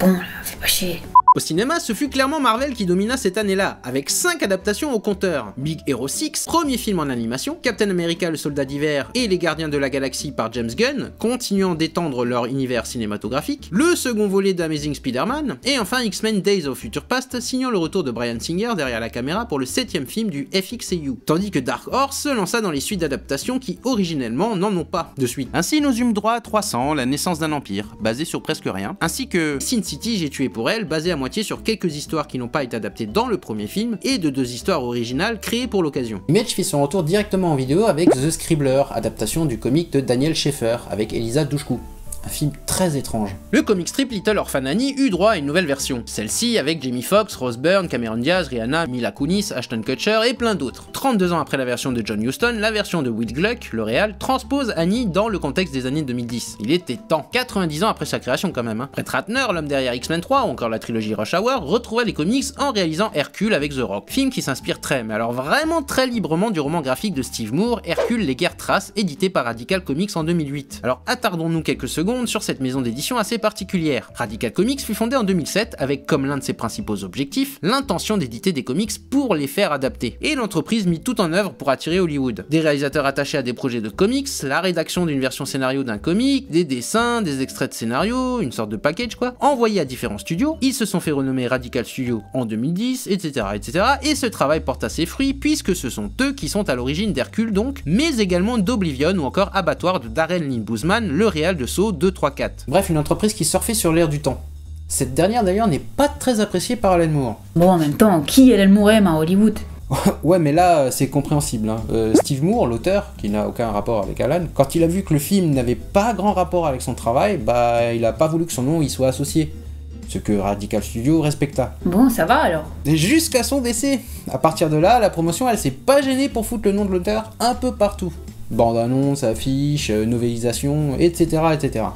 Bon, là, fais pas chier. Au cinéma, ce fut clairement Marvel qui domina cette année-là, avec 5 adaptations au compteur. Big Hero 6, premier film en animation, Captain America le soldat d'hiver et Les Gardiens de la Galaxie par James Gunn, continuant d'étendre leur univers cinématographique, le second volet d'Amazing Spider-Man, et enfin X-Men Days of Future Past, signant le retour de Bryan Singer derrière la caméra pour le 7ème film du FXCU, tandis que Dark Horse se lança dans les suites d'adaptations qui, originellement, n'en ont pas de suite. Ainsi, nous eûmes droit à 300, la naissance d'un empire, basé sur presque rien, ainsi que Sin City, j'ai tué pour elle, basé à sur quelques histoires qui n'ont pas été adaptées dans le premier film et de 2 histoires originales créées pour l'occasion. Image fit son retour directement en vidéo avec The Scribbler, adaptation du comic de Daniel Schaeffer avec Elisa Dushku. Un film très étrange. Le comic strip Little Orphan Annie eut droit à une nouvelle version. Celle-ci avec Jamie Foxx, Rose Byrne, Cameron Diaz, Rihanna, Mila Kunis, Ashton Kutcher et plein d'autres. 32 ans après la version de John Huston, la version de Will Gluck, le réal, transpose Annie dans le contexte des années 2010. Il était temps. 90 ans après sa création quand même. Hein. Brett Ratner, l'homme derrière X-Men 3 ou encore la trilogie Rush Hour, retrouva les comics en réalisant Hercule avec The Rock. Film qui s'inspire très, mais alors vraiment très librement du roman graphique de Steve Moore, Hercule, les guerres traces, édité par Radical Comics en 2008. Alors attardons-nous quelques secondes secondes sur cette maison d'édition assez particulière. Radical Comics fut fondée en 2007 avec comme l'un de ses principaux objectifs l'intention d'éditer des comics pour les faire adapter. Et l'entreprise mit tout en œuvre pour attirer Hollywood. Des réalisateurs attachés à des projets de comics, la rédaction d'une version scénario d'un comic, des dessins, des extraits de scénario, une sorte de package quoi. Envoyés à différents studios, ils se sont fait renommer Radical Studios en 2010, etc. Et ce travail porte à ses fruits puisque ce sont eux qui sont à l'origine d'Hercule donc, mais également d'Oblivion ou encore Abattoir de Darren Lynn Bousman, le réal de Saw 2, 3, 4. Bref, une entreprise qui surfait sur l'air du temps. Cette dernière d'ailleurs n'est pas très appréciée par Alan Moore. Bon, en même temps, qui Alan Moore aime à Hollywood ? Ouais, mais là, c'est compréhensible. Hein. Steve Moore, l'auteur, qui n'a aucun rapport avec Alan, quand il a vu que le film n'avait pas grand rapport avec son travail, bah, il a pas voulu que son nom y soit associé. Ce que Radical Studios respecta. Bon, ça va alors. Jusqu'à son décès. À partir de là, la promotion, elle s'est pas gênée pour foutre le nom de l'auteur un peu partout. Bande-annonce, affiche, novélisation, etc.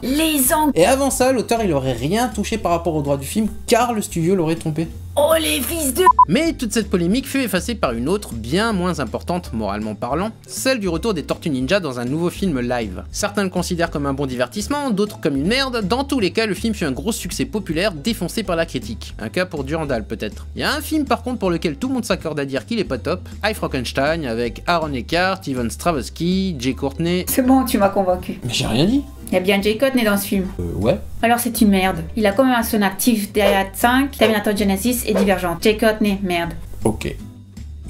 Les angles. Et avant ça, l'auteur, il aurait rien touché par rapport aux droits du film, car le studio l'aurait trompé. Oh les fils de... Mais toute cette polémique fut effacée par une autre, bien moins importante moralement parlant, celle du retour des Tortues Ninja dans un nouveau film live. Certains le considèrent comme un bon divertissement, d'autres comme une merde, dans tous les cas le film fut un gros succès populaire défoncé par la critique. Un cas pour Durandal peut-être. Il y a un film par contre pour lequel tout le monde s'accorde à dire qu'il est pas top, I, Frankenstein, avec Aaron Eckhart, Ivan Stravosky, Jay Courtney... C'est bon, tu m'as convaincu. Mais j'ai rien dit. Il y a bien Jay Courtney dans ce film. Ouais. Alors c'est une merde. Il a quand même son actif derrière 5, Terminator Genesis et Divergent. Jay Courtney, merde. Ok.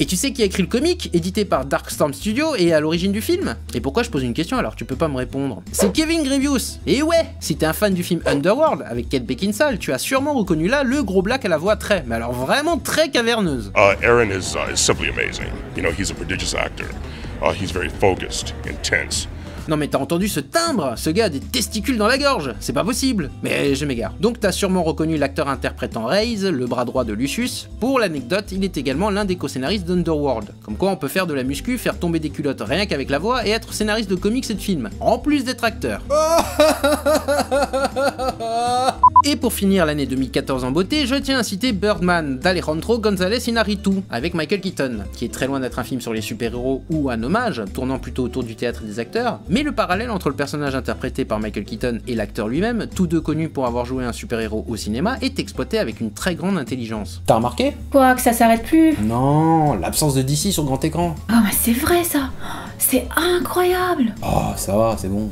Et tu sais qui a écrit le comic, édité par Darkstorm Studios et à l'origine du film? Et pourquoi je pose une question alors tu peux pas me répondre? C'est Kevin Grievous. Et ouais, si t'es un fan du film Underworld avec Kate Beckinsale, tu as sûrement reconnu là le gros black à la voix très, mais alors vraiment très caverneuse. Aaron is simply amazing. You know, he's a prodigious actor. He's very focused, intense. Non mais t'as entendu ce timbre? Ce gars a des testicules dans la gorge, c'est pas possible. Mais je m'égare. Donc t'as sûrement reconnu l'acteur interprétant Raze, le bras droit de Lucius. Pour l'anecdote, il est également l'un des co-scénaristes d'Underworld. Comme quoi on peut faire de la muscu, faire tomber des culottes rien qu'avec la voix et être scénariste de comics et de films. En plus d'être acteur. Et pour finir l'année 2014 en beauté, je tiens à citer Birdman d'Alejandro González Iñárritu avec Michael Keaton, qui est très loin d'être un film sur les super-héros ou un hommage, tournant plutôt autour du théâtre et des acteurs. Mais le parallèle entre le personnage interprété par Michael Keaton et l'acteur lui-même, tous deux connus pour avoir joué un super-héros au cinéma, est exploité avec une très grande intelligence. T'as remarqué? Quoi, que ça s'arrête plus? Non, l'absence de DC sur grand écran. Ah mais c'est vrai ça! C'est incroyable! Oh ça va, c'est bon.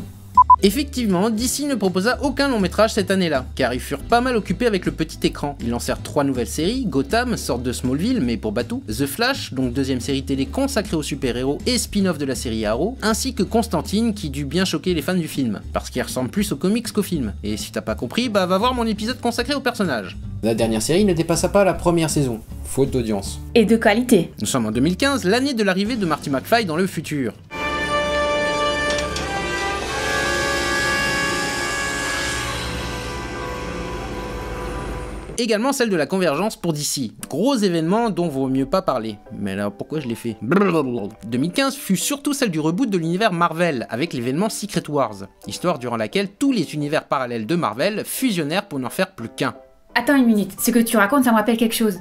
Effectivement, DC ne proposa aucun long métrage cette année-là, car ils furent pas mal occupés avec le petit écran. Ils lancèrent 3 nouvelles séries, Gotham, sorte de Smallville mais pour Batou, The Flash, donc deuxième série télé consacrée aux super-héros et spin-off de la série Arrow, ainsi que Constantine qui dut bien choquer les fans du film, parce qu'il ressemble plus aux comics qu'au film. Et si t'as pas compris, bah va voir mon épisode consacré au personnage. La dernière série ne dépassa pas la première saison, faute d'audience. Et de qualité. Nous sommes en 2015, l'année de l'arrivée de Marty McFly dans le futur. Également celle de la convergence pour DC. Gros événement dont vaut mieux pas parler. Mais là, pourquoi je l'ai fait? 2015 fut surtout celle du reboot de l'univers Marvel, avec l'événement Secret Wars, histoire durant laquelle tous les univers parallèles de Marvel fusionnèrent pour n'en faire plus qu'un. Attends une minute, ce que tu racontes, ça me rappelle quelque chose.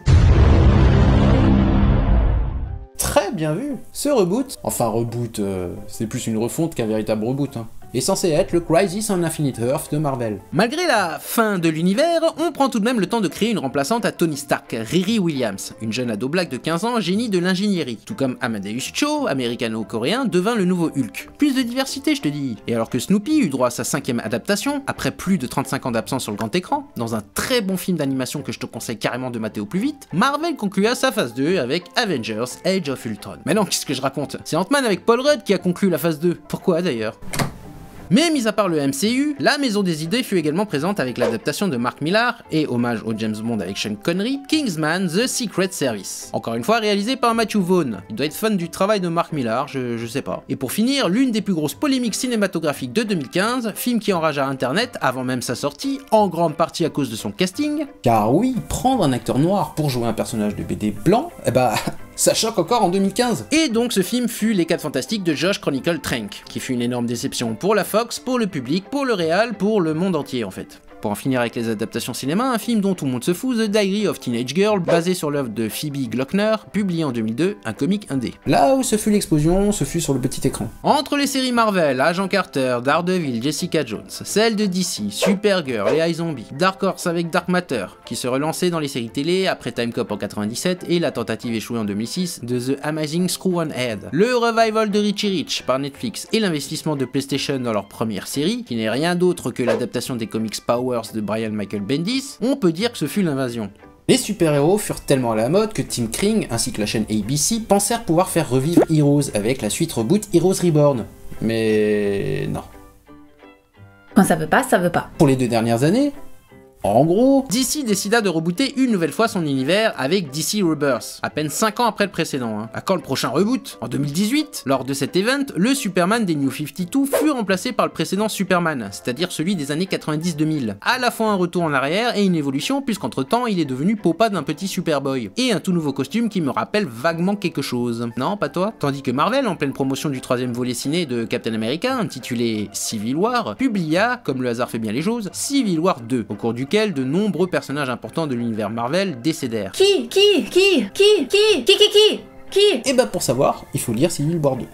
Très bien vu. Ce reboot, enfin reboot, c'est plus une refonte qu'un véritable reboot, hein, est censé être le Crisis on Infinite Earth de Marvel. Malgré la fin de l'univers, on prend tout de même le temps de créer une remplaçante à Tony Stark, Riri Williams, une jeune ado black de 15 ans, génie de l'ingénierie, tout comme Amadeus Cho, américano-coréen, devint le nouveau Hulk. Plus de diversité, je te dis. Et alors que Snoopy eut droit à sa 5e adaptation, après plus de 35 ans d'absence sur le grand écran, dans un très bon film d'animation que je te conseille carrément de mater au plus vite, Marvel conclua sa phase 2 avec Avengers Age of Ultron. Mais non, qu'est-ce que je raconte? C'est Ant-Man avec Paul Rudd qui a conclu la phase 2. Pourquoi d'ailleurs? Mais mis à part le MCU, la maison des idées fut également présente avec l'adaptation de Mark Millar et hommage au James Bond avec Sean Connery, Kingsman The Secret Service. Encore une fois réalisé par Matthew Vaughn. Il doit être fan du travail de Mark Millar, je sais pas. Et pour finir, l'une des plus grosses polémiques cinématographiques de 2015, film qui enragea internet avant même sa sortie, en grande partie à cause de son casting. Car oui, prendre un acteur noir pour jouer un personnage de BD blanc, eh bah... ça choque encore en 2015. Et donc ce film fut Les 4 Fantastiques de Josh Chronicle Trank, qui fut une énorme déception pour la Fox, pour le public, pour le réal, pour le monde entier en fait. Pour en finir avec les adaptations cinéma, un film dont tout le monde se fout, The Diary of Teenage Girl, basé sur l'œuvre de Phoebe Glockner, publié en 2002, un comic indé. Là où ce fut l'explosion, ce fut sur le petit écran. Entre les séries Marvel, Agent Carter, Daredevil, Jessica Jones, celles de DC, Supergirl, les iZombies, Dark Horse avec Dark Matter, qui se relançait dans les séries télé après Time Cop en 97 et la tentative échouée en 2006 de The Amazing Screw-On-Head, le revival de Richie Rich par Netflix et l'investissement de PlayStation dans leur première série, qui n'est rien d'autre que l'adaptation des comics Powers de Brian Michael Bendis, on peut dire que ce fut l'invasion. Les super-héros furent tellement à la mode que Tim Kring ainsi que la chaîne ABC pensèrent pouvoir faire revivre Heroes avec la suite reboot Heroes Reborn. Mais non. Quand ça veut pas, ça veut pas. Pour les deux dernières années, en gros, DC décida de rebooter une nouvelle fois son univers avec DC Rebirth, à peine 5 ans après le précédent. À quand le prochain reboot? En 2018, lors de cet event, le Superman des New 52 fut remplacé par le précédent Superman, c'est-à-dire celui des années 90-2000. À la fois un retour en arrière et une évolution, puisqu'entre temps, il est devenu Popa d'un petit Superboy. Et un tout nouveau costume qui me rappelle vaguement quelque chose. Non, pas toi? Tandis que Marvel, en pleine promotion du troisième volet ciné de Captain America, intitulé Civil War, publia, comme le hasard fait bien les choses, Civil War 2, au cours duquel de nombreux personnages importants de l'univers Marvel décédèrent. Qui? Et bah pour savoir, il faut lire Civil War 2,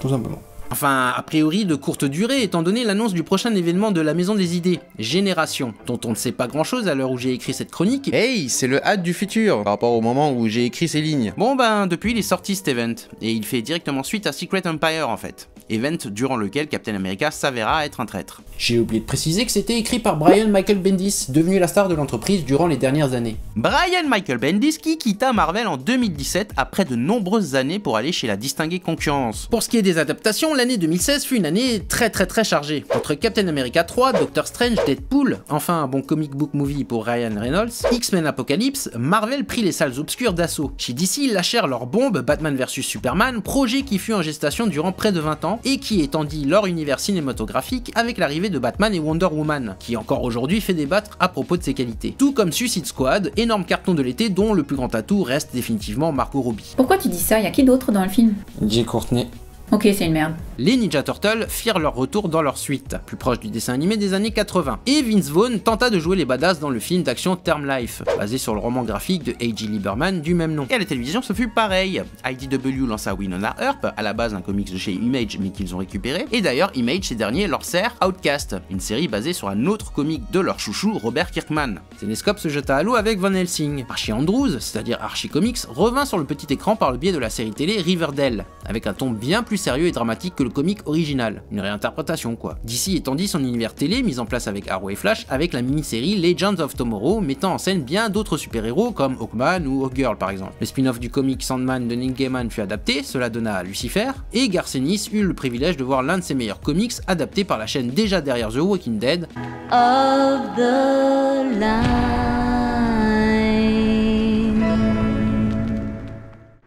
tout simplement. Enfin, a priori de courte durée étant donné l'annonce du prochain événement de la maison des idées, Génération, dont on ne sait pas grand chose à l'heure où j'ai écrit cette chronique. Hey, c'est le hâte du futur, par rapport au moment où j'ai écrit ces lignes. Bon ben, depuis il est sorti cet event, et il fait directement suite à Secret Empire en fait. Event durant lequel Captain America s'avéra être un traître. J'ai oublié de préciser que c'était écrit par Brian Michael Bendis, devenu la star de l'entreprise durant les dernières années. Brian Michael Bendis qui quitta Marvel en 2017 après de nombreuses années pour aller chez la distinguée concurrence. Pour ce qui est des adaptations, l'année 2016 fut une année très chargée. Entre Captain America 3, Doctor Strange, Deadpool, enfin un bon comic book movie pour Ryan Reynolds, X-Men Apocalypse, Marvel prit les salles obscures d'assaut. Chez DC, ils lâchèrent leur bombe Batman vs Superman, projet qui fut en gestation durant près de 20 ans, et qui étendit leur univers cinématographique avec l'arrivée de Batman et Wonder Woman, qui encore aujourd'hui fait débattre à propos de ses qualités. Tout comme Suicide Squad, énorme carton de l'été dont le plus grand atout reste définitivement Margot Robbie. Pourquoi tu dis ça? Y'a qui d'autre dans le film? Jay Courtney. Ok, c'est une merde. Les Ninja Turtles firent leur retour dans leur suite, plus proche du dessin animé des années 80. Et Vince Vaughn tenta de jouer les badass dans le film d'action Term Life, basé sur le roman graphique de A.J. Lieberman du même nom. Et à la télévision, ce fut pareil. IDW lança Winona Earp, à la base un comics de chez Image mais qu'ils ont récupéré. Et d'ailleurs, Image, ces derniers, leur sert Outcast, une série basée sur un autre comic de leur chouchou, Robert Kirkman. Zenescope se jeta à l'eau avec Van Helsing. Archie Andrews, c'est-à-dire Archie Comics, revint sur le petit écran par le biais de la série télé Riverdale, avec un ton bien plus sérieux et dramatique que le comic original, une réinterprétation quoi. DC étendit son univers télé mis en place avec Arrow et Flash avec la mini-série Legends of Tomorrow mettant en scène bien d'autres super-héros comme Hawkman ou Hawkgirl par exemple. Le spin-off du comic Sandman de Neil Gaiman fut adapté, cela donna à Lucifer, et Garcenis eut le privilège de voir l'un de ses meilleurs comics adapté par la chaîne déjà derrière The Walking Dead.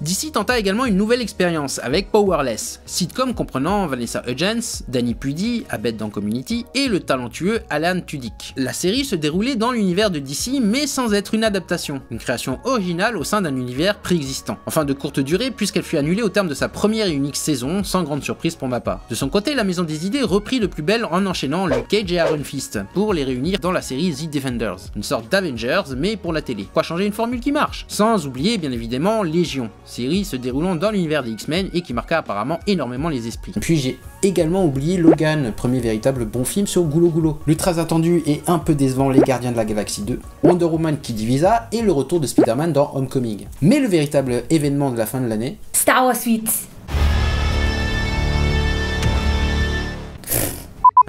DC tenta également une nouvelle expérience avec Powerless, sitcom comprenant Vanessa Hudgens, Danny Pudi, Abed dans Community et le talentueux Alan Tudyk. La série se déroulait dans l'univers de DC mais sans être une adaptation, une création originale au sein d'un univers préexistant. Enfin de courte durée puisqu'elle fut annulée au terme de sa première et unique saison, sans grande surprise pour ma part. De son côté, la maison des idées reprit de plus belle en enchaînant Luke Cage et Iron Fist pour les réunir dans la série The Defenders, une sorte d'Avengers mais pour la télé. Quoi changer une formule qui marche? Sans oublier bien évidemment Légion, série se déroulant dans l'univers des X-Men et qui marqua apparemment énormément les esprits. Puis j'ai également oublié Logan, premier véritable bon film sur Goulot Goulot, le très attendu et un peu décevant Les Gardiens de la Galaxie 2, Wonder Woman qui divisa et le retour de Spider-Man dans Homecoming. Mais le véritable événement de la fin de l'année... Star Wars 8.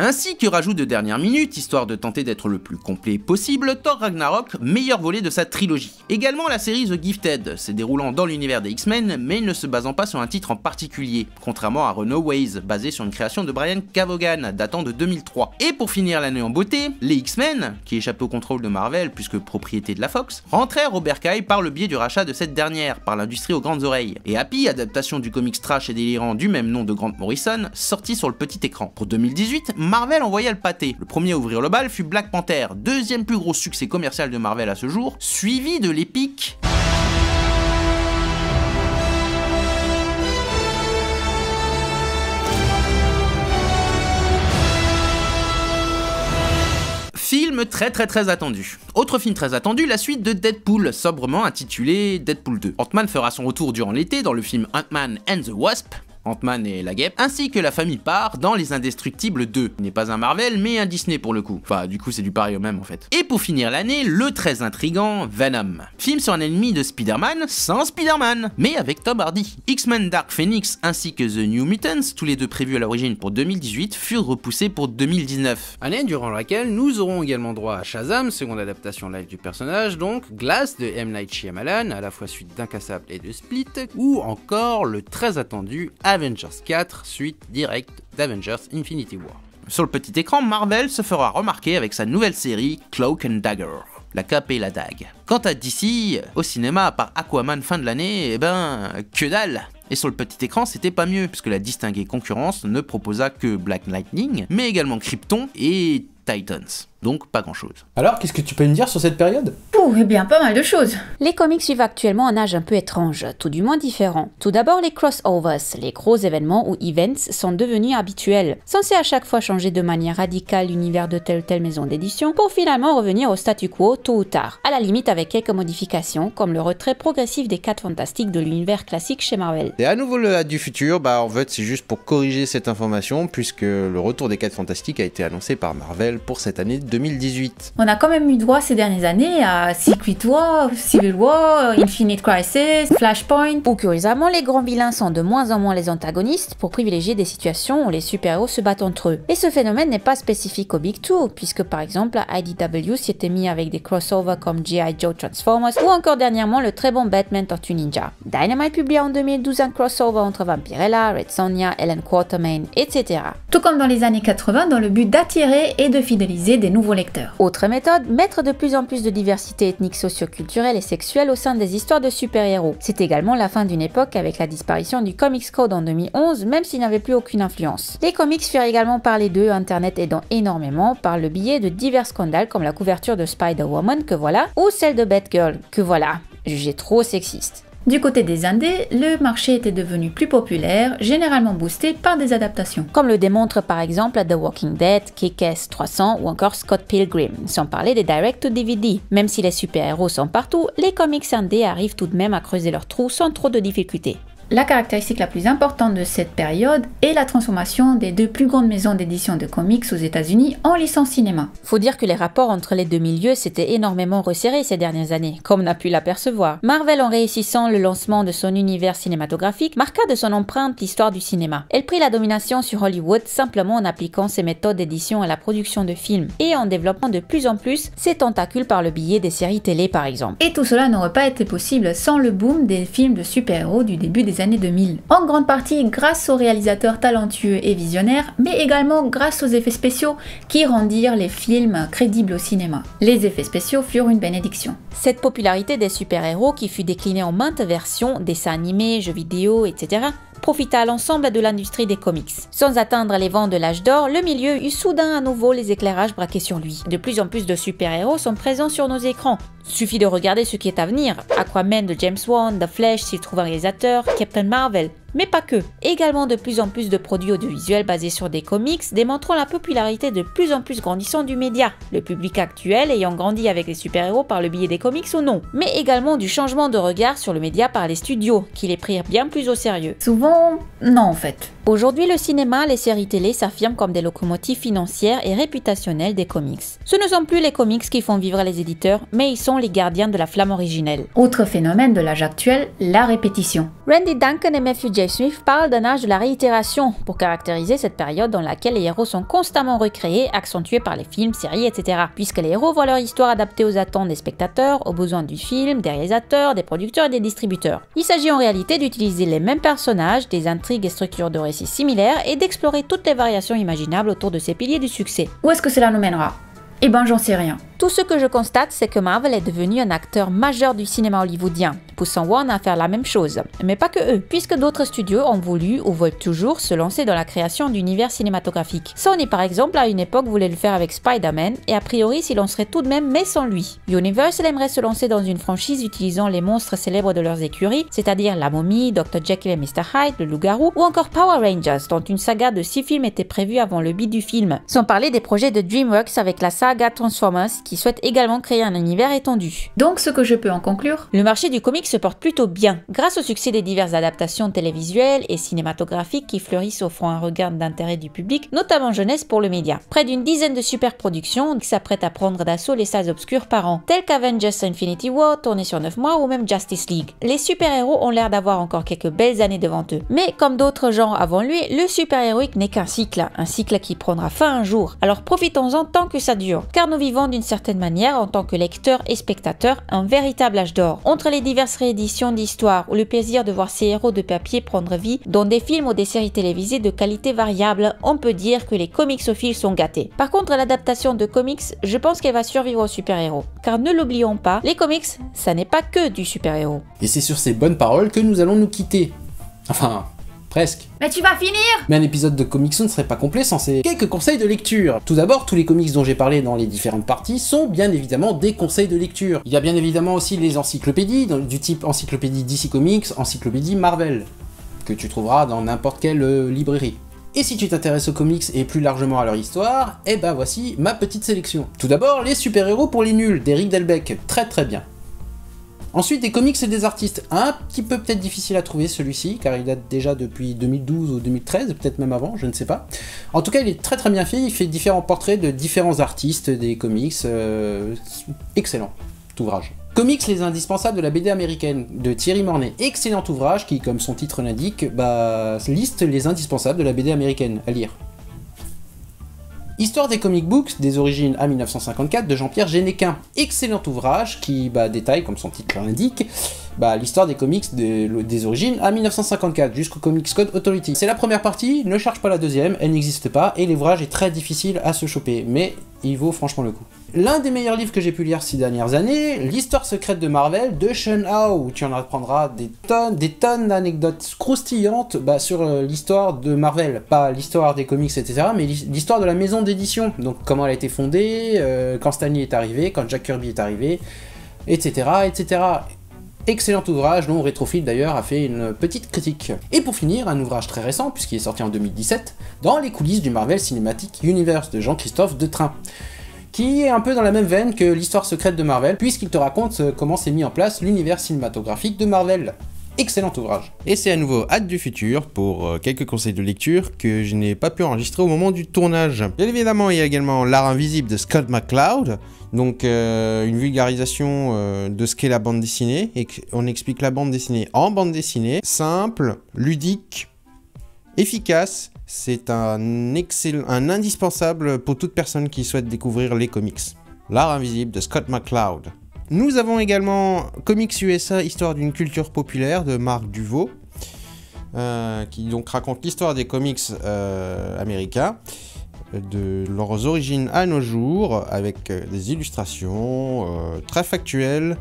Ainsi que rajout de dernière minute, histoire de tenter d'être le plus complet possible, Thor Ragnarok, meilleur volet de sa trilogie. Également la série The Gifted, se déroulant dans l'univers des X-Men, mais ne se basant pas sur un titre en particulier, contrairement à Runaways, basé sur une création de Brian Cavogan, datant de 2003. Et pour finir l'année en beauté, les X-Men, qui échappent au contrôle de Marvel puisque propriété de la Fox, rentrèrent au bercail par le biais du rachat de cette dernière, par l'industrie aux grandes oreilles. Et Happy, adaptation du comics trash et délirant du même nom de Grant Morrison, sorti sur le petit écran. Pour 2018, Marvel envoya le pâté. Le premier à ouvrir le bal fut Black Panther, deuxième plus gros succès commercial de Marvel à ce jour, suivi de l'épique... film très attendu. Autre film très attendu, la suite de Deadpool, sobrement intitulée Deadpool 2. Ant-Man fera son retour durant l'été dans le film Ant-Man and the Wasp, Ant-Man et la guêpe, ainsi que la famille Parr dans Les Indestructibles 2. Il n'est pas un Marvel, mais un Disney pour le coup. Enfin, du coup, c'est du pareil au même en fait. Et pour finir l'année, le très intrigant Venom. Film sur un ennemi de Spider-Man sans Spider-Man, mais avec Tom Hardy. X-Men Dark Phoenix ainsi que The New Mutants, tous les deux prévus à l'origine pour 2018, furent repoussés pour 2019. Année durant laquelle nous aurons également droit à Shazam, seconde adaptation live du personnage, donc Glass de M. Night Shyamalan, à la fois suite d'Incassable et de Split, ou encore le très attendu Avengers 4, suite directe d'Avengers Infinity War. Sur le petit écran, Marvel se fera remarquer avec sa nouvelle série Cloak and Dagger, la cape et la dague. Quant à DC, au cinéma, par Aquaman fin de l'année, eh ben, que dalle. Et sur le petit écran, c'était pas mieux, puisque la distinguée concurrence ne proposa que Black Lightning, mais également Krypton et Titans. Donc pas grand chose. Alors qu'est-ce que tu peux me dire sur cette période? Oh, eh bien pas mal de choses. Les comics suivent actuellement un âge un peu étrange, tout du moins différent. Tout d'abord les crossovers, les gros événements ou events sont devenus habituels, censés à chaque fois changer de manière radicale l'univers de telle ou telle maison d'édition, pour finalement revenir au statu quo tôt ou tard, à la limite avec quelques modifications, comme le retrait progressif des 4 fantastiques de l'univers classique chez Marvel. Et à nouveau le du futur, bah en fait c'est juste pour corriger cette information, puisque le retour des 4 fantastiques a été annoncé par Marvel pour cette année 2018. On a quand même eu droit ces dernières années à Secret War, Civil War, Infinite Crisis, Flashpoint. Ou curieusement, les grands vilains sont de moins en moins les antagonistes pour privilégier des situations où les super-héros se battent entre eux. Et ce phénomène n'est pas spécifique au Big Two, puisque par exemple, IDW s'y était mis avec des crossovers comme G.I. Joe Transformers ou encore dernièrement le très bon Batman Tortue Ninja. Dynamite publia en 2012 un crossover entre Vampirella, Red Sonja, Ellen Quatermain, etc. Tout comme dans les années 80, dans le but d'attirer et de fidéliser des nouveaux lecteurs. Autre méthode, mettre de plus en plus de diversité ethnique, socio-culturelle et sexuelle au sein des histoires de super-héros. C'est également la fin d'une époque avec la disparition du Comics Code en 2011, même s'il n'avait plus aucune influence. Les comics furent également parlés d'eux, internet aidant énormément par le biais de divers scandales comme la couverture de Spider-Woman, que voilà, ou celle de Batgirl, que voilà, jugée trop sexiste. Du côté des indés, le marché était devenu plus populaire, généralement boosté par des adaptations. Comme le démontre par exemple The Walking Dead, Kick-Ass 300 ou encore Scott Pilgrim, sans parler des direct-to-DVD. Même si les super-héros sont partout, les comics indés arrivent tout de même à creuser leurs trous sans trop de difficultés. La caractéristique la plus importante de cette période est la transformation des deux plus grandes maisons d'édition de comics aux États-Unis en licence cinéma. Faut dire que les rapports entre les deux milieux s'étaient énormément resserrés ces dernières années, comme on a pu l'apercevoir. Marvel, en réussissant le lancement de son univers cinématographique, marqua de son empreinte l'histoire du cinéma. Elle prit la domination sur Hollywood simplement en appliquant ses méthodes d'édition à la production de films et en développant de plus en plus ses tentacules par le biais des séries télé par exemple. Et tout cela n'aurait pas été possible sans le boom des films de super-héros du début des années 2000. En grande partie grâce aux réalisateurs talentueux et visionnaires, mais également grâce aux effets spéciaux qui rendirent les films crédibles au cinéma. Les effets spéciaux furent une bénédiction. Cette popularité des super-héros, qui fut déclinée en maintes versions, dessins animés, jeux vidéo, etc., profita à l'ensemble de l'industrie des comics. Sans atteindre les vents de l'âge d'or, le milieu eut soudain à nouveau les éclairages braqués sur lui. De plus en plus de super-héros sont présents sur nos écrans. Suffit de regarder ce qui est à venir. Aquaman de James Wan, The Flash s'il trouve un réalisateur, Captain Marvel, mais pas que. Également de plus en plus de produits audiovisuels basés sur des comics, démontrant la popularité de plus en plus grandissante du média, le public actuel ayant grandi avec les super-héros par le biais des comics ou non, mais également du changement de regard sur le média par les studios, qui les prirent bien plus au sérieux. Souvent, non en fait. Aujourd'hui, le cinéma, les séries télé s'affirment comme des locomotives financières et réputationnelles des comics. Ce ne sont plus les comics qui font vivre les éditeurs, mais ils sont les gardiens de la flamme originelle. Autre phénomène de l'âge actuel, la répétition. Randy Duncan et Matthew J. Smith parlent d'un âge de la réitération pour caractériser cette période dans laquelle les héros sont constamment recréés, accentués par les films, séries, etc. Puisque les héros voient leur histoire adaptée aux attentes des spectateurs, aux besoins du film, des réalisateurs, des producteurs et des distributeurs. Il s'agit en réalité d'utiliser les mêmes personnages, des intrigues et structures de récits similaires et d'explorer toutes les variations imaginables autour de ces piliers du succès. Où est-ce que cela nous mènera ? Eh ben j'en sais rien. Tout ce que je constate, c'est que Marvel est devenu un acteur majeur du cinéma hollywoodien, poussant Warner à faire la même chose. Mais pas que eux, puisque d'autres studios ont voulu ou veulent toujours se lancer dans la création d'univers cinématographiques. Sony par exemple à une époque voulait le faire avec Spider-Man et a priori s'y lancerait tout de même mais sans lui. Universal aimerait se lancer dans une franchise utilisant les monstres célèbres de leurs écuries, c'est-à-dire la momie, Dr. Jekyll et Mr. Hyde, le loup-garou ou encore Power Rangers dont une saga de 6 films était prévue avant le beat du film. Sans parler des projets de DreamWorks avec la saga Transformers qui souhaite également créer un univers étendu. Donc ce que je peux en conclure, le marché du comic se porte plutôt bien, grâce au succès des diverses adaptations télévisuelles et cinématographiques qui fleurissent offrant un regard d'intérêt du public, notamment jeunesse pour le média. Près d'une dizaine de superproductions qui s'apprêtent à prendre d'assaut les salles obscures par an, telles qu'Avengers Infinity War tourné sur 9 mois ou même Justice League. Les super-héros ont l'air d'avoir encore quelques belles années devant eux. Mais comme d'autres genres avant lui, le super-héroïque n'est qu'un cycle, qui prendra fin un jour. Alors profitons-en tant que ça dure, car nous vivons d'une certaine manière, en tant que lecteurs et spectateurs, un véritable âge d'or. Entre les diverses rééditions d'histoires ou le plaisir de voir ces héros de papier prendre vie dans des films ou des séries télévisées de qualité variable, on peut dire que les comixophiles sont gâtés. Par contre, l'adaptation de comics, je pense qu'elle va survivre aux super-héros. Car ne l'oublions pas, les comics, ça n'est pas que du super-héros. Et c'est sur ces bonnes paroles que nous allons nous quitter. Enfin... presque. Mais tu vas finir! Mais un épisode de Comic Zone ne serait pas complet sans ces quelques conseils de lecture. Tout d'abord, tous les comics dont j'ai parlé dans les différentes parties sont bien évidemment des conseils de lecture. Il y a bien évidemment aussi les encyclopédies, du type encyclopédie DC Comics, encyclopédie Marvel, que tu trouveras dans n'importe quelle librairie. Et si tu t'intéresses aux comics et plus largement à leur histoire, eh ben voici ma petite sélection. Tout d'abord, les super-héros pour les nuls, d'Eric Delbecq, très bien. Ensuite, des comics et des artistes, un petit peu peut-être difficile à trouver celui-ci, car il date déjà depuis 2012 ou 2013, peut-être même avant, je ne sais pas. En tout cas, il est très bien fait, il fait différents portraits de différents artistes des comics, excellent ouvrage. Comics, les indispensables de la BD américaine, de Thierry Mornay, excellent ouvrage qui, comme son titre l'indique, bah, liste les indispensables de la BD américaine à lire. Histoire des comic books, des origines à 1954, de Jean-Pierre Généquin. Excellent ouvrage qui détaille, comme son titre l'indique, l'histoire des comics des origines à 1954 jusqu'au Comics Code Authority. C'est la première partie, ne cherche pas la deuxième, elle n'existe pas et l'ouvrage est très difficile à se choper, mais il vaut franchement le coup. L'un des meilleurs livres que j'ai pu lire ces dernières années, L'histoire secrète de Marvel de Sean Howe, où tu en apprendras des tonnes d'anecdotes croustillantes sur l'histoire de Marvel. Pas l'histoire des comics, etc., mais l'histoire de la maison d'édition. Donc comment elle a été fondée, quand Stan Lee est arrivé, quand Jack Kirby est arrivé, etc., etc. Excellent ouvrage dont Rétrofil d'ailleurs a fait une petite critique. Et pour finir, un ouvrage très récent, puisqu'il est sorti en 2017, Dans les coulisses du Marvel Cinematic Universe de Jean-Christophe Detrain, qui est un peu dans la même veine que l'histoire secrète de Marvel, puisqu'il te raconte comment s'est mis en place l'univers cinématographique de Marvel. Excellent ouvrage. Et c'est à nouveau Hâte du Futur pour quelques conseils de lecture que je n'ai pas pu enregistrer au moment du tournage. Bien évidemment, il y a également L'art invisible de Scott McCloud, donc une vulgarisation de ce qu'est la bande dessinée, et on explique la bande dessinée en bande dessinée, simple, ludique, efficace. C'est un indispensable pour toute personne qui souhaite découvrir les comics. L'art invisible de Scott McCloud. Nous avons également Comics USA, Histoire d'une culture populaire de Marc Duvaux, qui donc raconte l'histoire des comics américains, de leurs origines à nos jours, avec des illustrations très factuelles,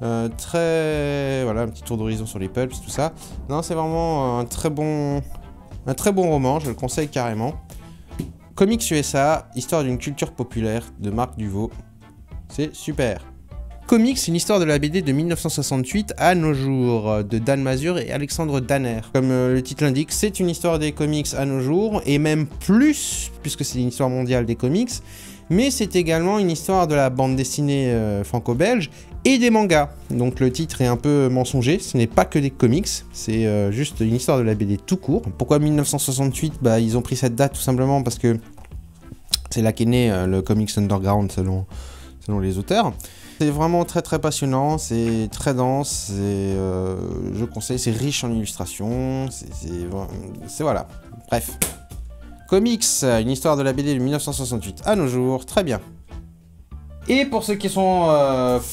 Voilà, un petit tour d'horizon sur les pulps, tout ça. Non, c'est vraiment un très bon roman, je le conseille carrément. Comics USA, Histoire d'une culture populaire de Marc Duvaux. C'est super. Comics, une histoire de la BD de 1968 à nos jours, de Dan Mazur et Alexandre Danner. Comme le titre l'indique, c'est une histoire des comics à nos jours, et même plus, puisque c'est une histoire mondiale des comics, mais c'est également une histoire de la bande dessinée franco-belge et des mangas. Donc le titre est un peu mensonger, ce n'est pas que des comics, c'est juste une histoire de la BD tout court. Pourquoi 1968 ? Ils ont pris cette date tout simplement parce que c'est là qu'est né le Comics Underground selon les auteurs. C'est vraiment très passionnant, c'est très dense, je conseille, c'est riche en illustrations, c'est voilà, bref. Comics, une histoire de la BD de 1968 à nos jours, très bien. Et pour ceux qui sont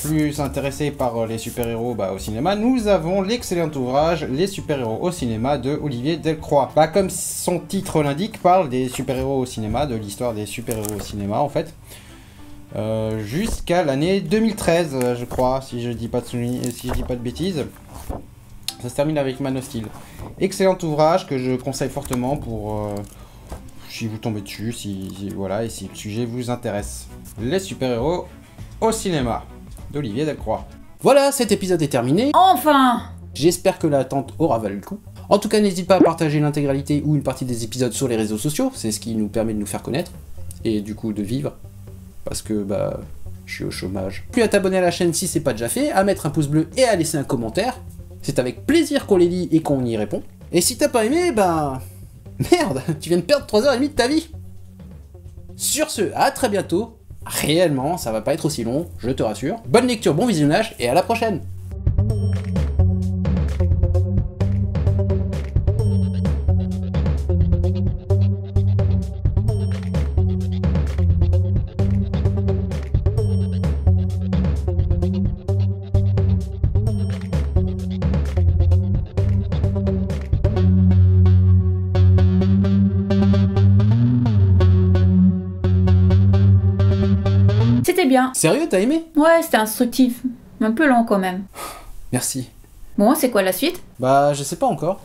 plus intéressés par les super-héros au cinéma, nous avons l'excellent ouvrage Les super-héros au cinéma de Olivier Delcroix. Comme son titre l'indique, parle des super-héros au cinéma, de l'histoire des super-héros au cinéma en fait. jusqu'à l'année 2013, je crois, si je dis pas de bêtises. Ça se termine avec Man of Steel. Excellent ouvrage que je conseille fortement pour si vous tombez dessus, voilà, et si le sujet vous intéresse. Les super-héros au cinéma d'Olivier Delcroix. Voilà, cet épisode est terminé. Enfin! J'espère que l'attente aura valu le coup. En tout cas, n'hésite pas à partager l'intégralité ou une partie des épisodes sur les réseaux sociaux, c'est ce qui nous permet de nous faire connaître et du coup de vivre, parce que bah je suis au chômage. Puis à t'abonner à la chaîne si c'est pas déjà fait, à mettre un pouce bleu et à laisser un commentaire. C'est avec plaisir qu'on les lit et qu'on y répond. Et si t'as pas aimé, bah merde, tu viens de perdre 3h30 de ta vie. Sur ce, à très bientôt. Réellement, ça va pas être aussi long, je te rassure. Bonne lecture, bon visionnage et à la prochaine. Sérieux, t'as aimé? Ouais, c'était instructif. Un peu lent quand même. Merci. Bon, c'est quoi la suite? Bah, je sais pas encore.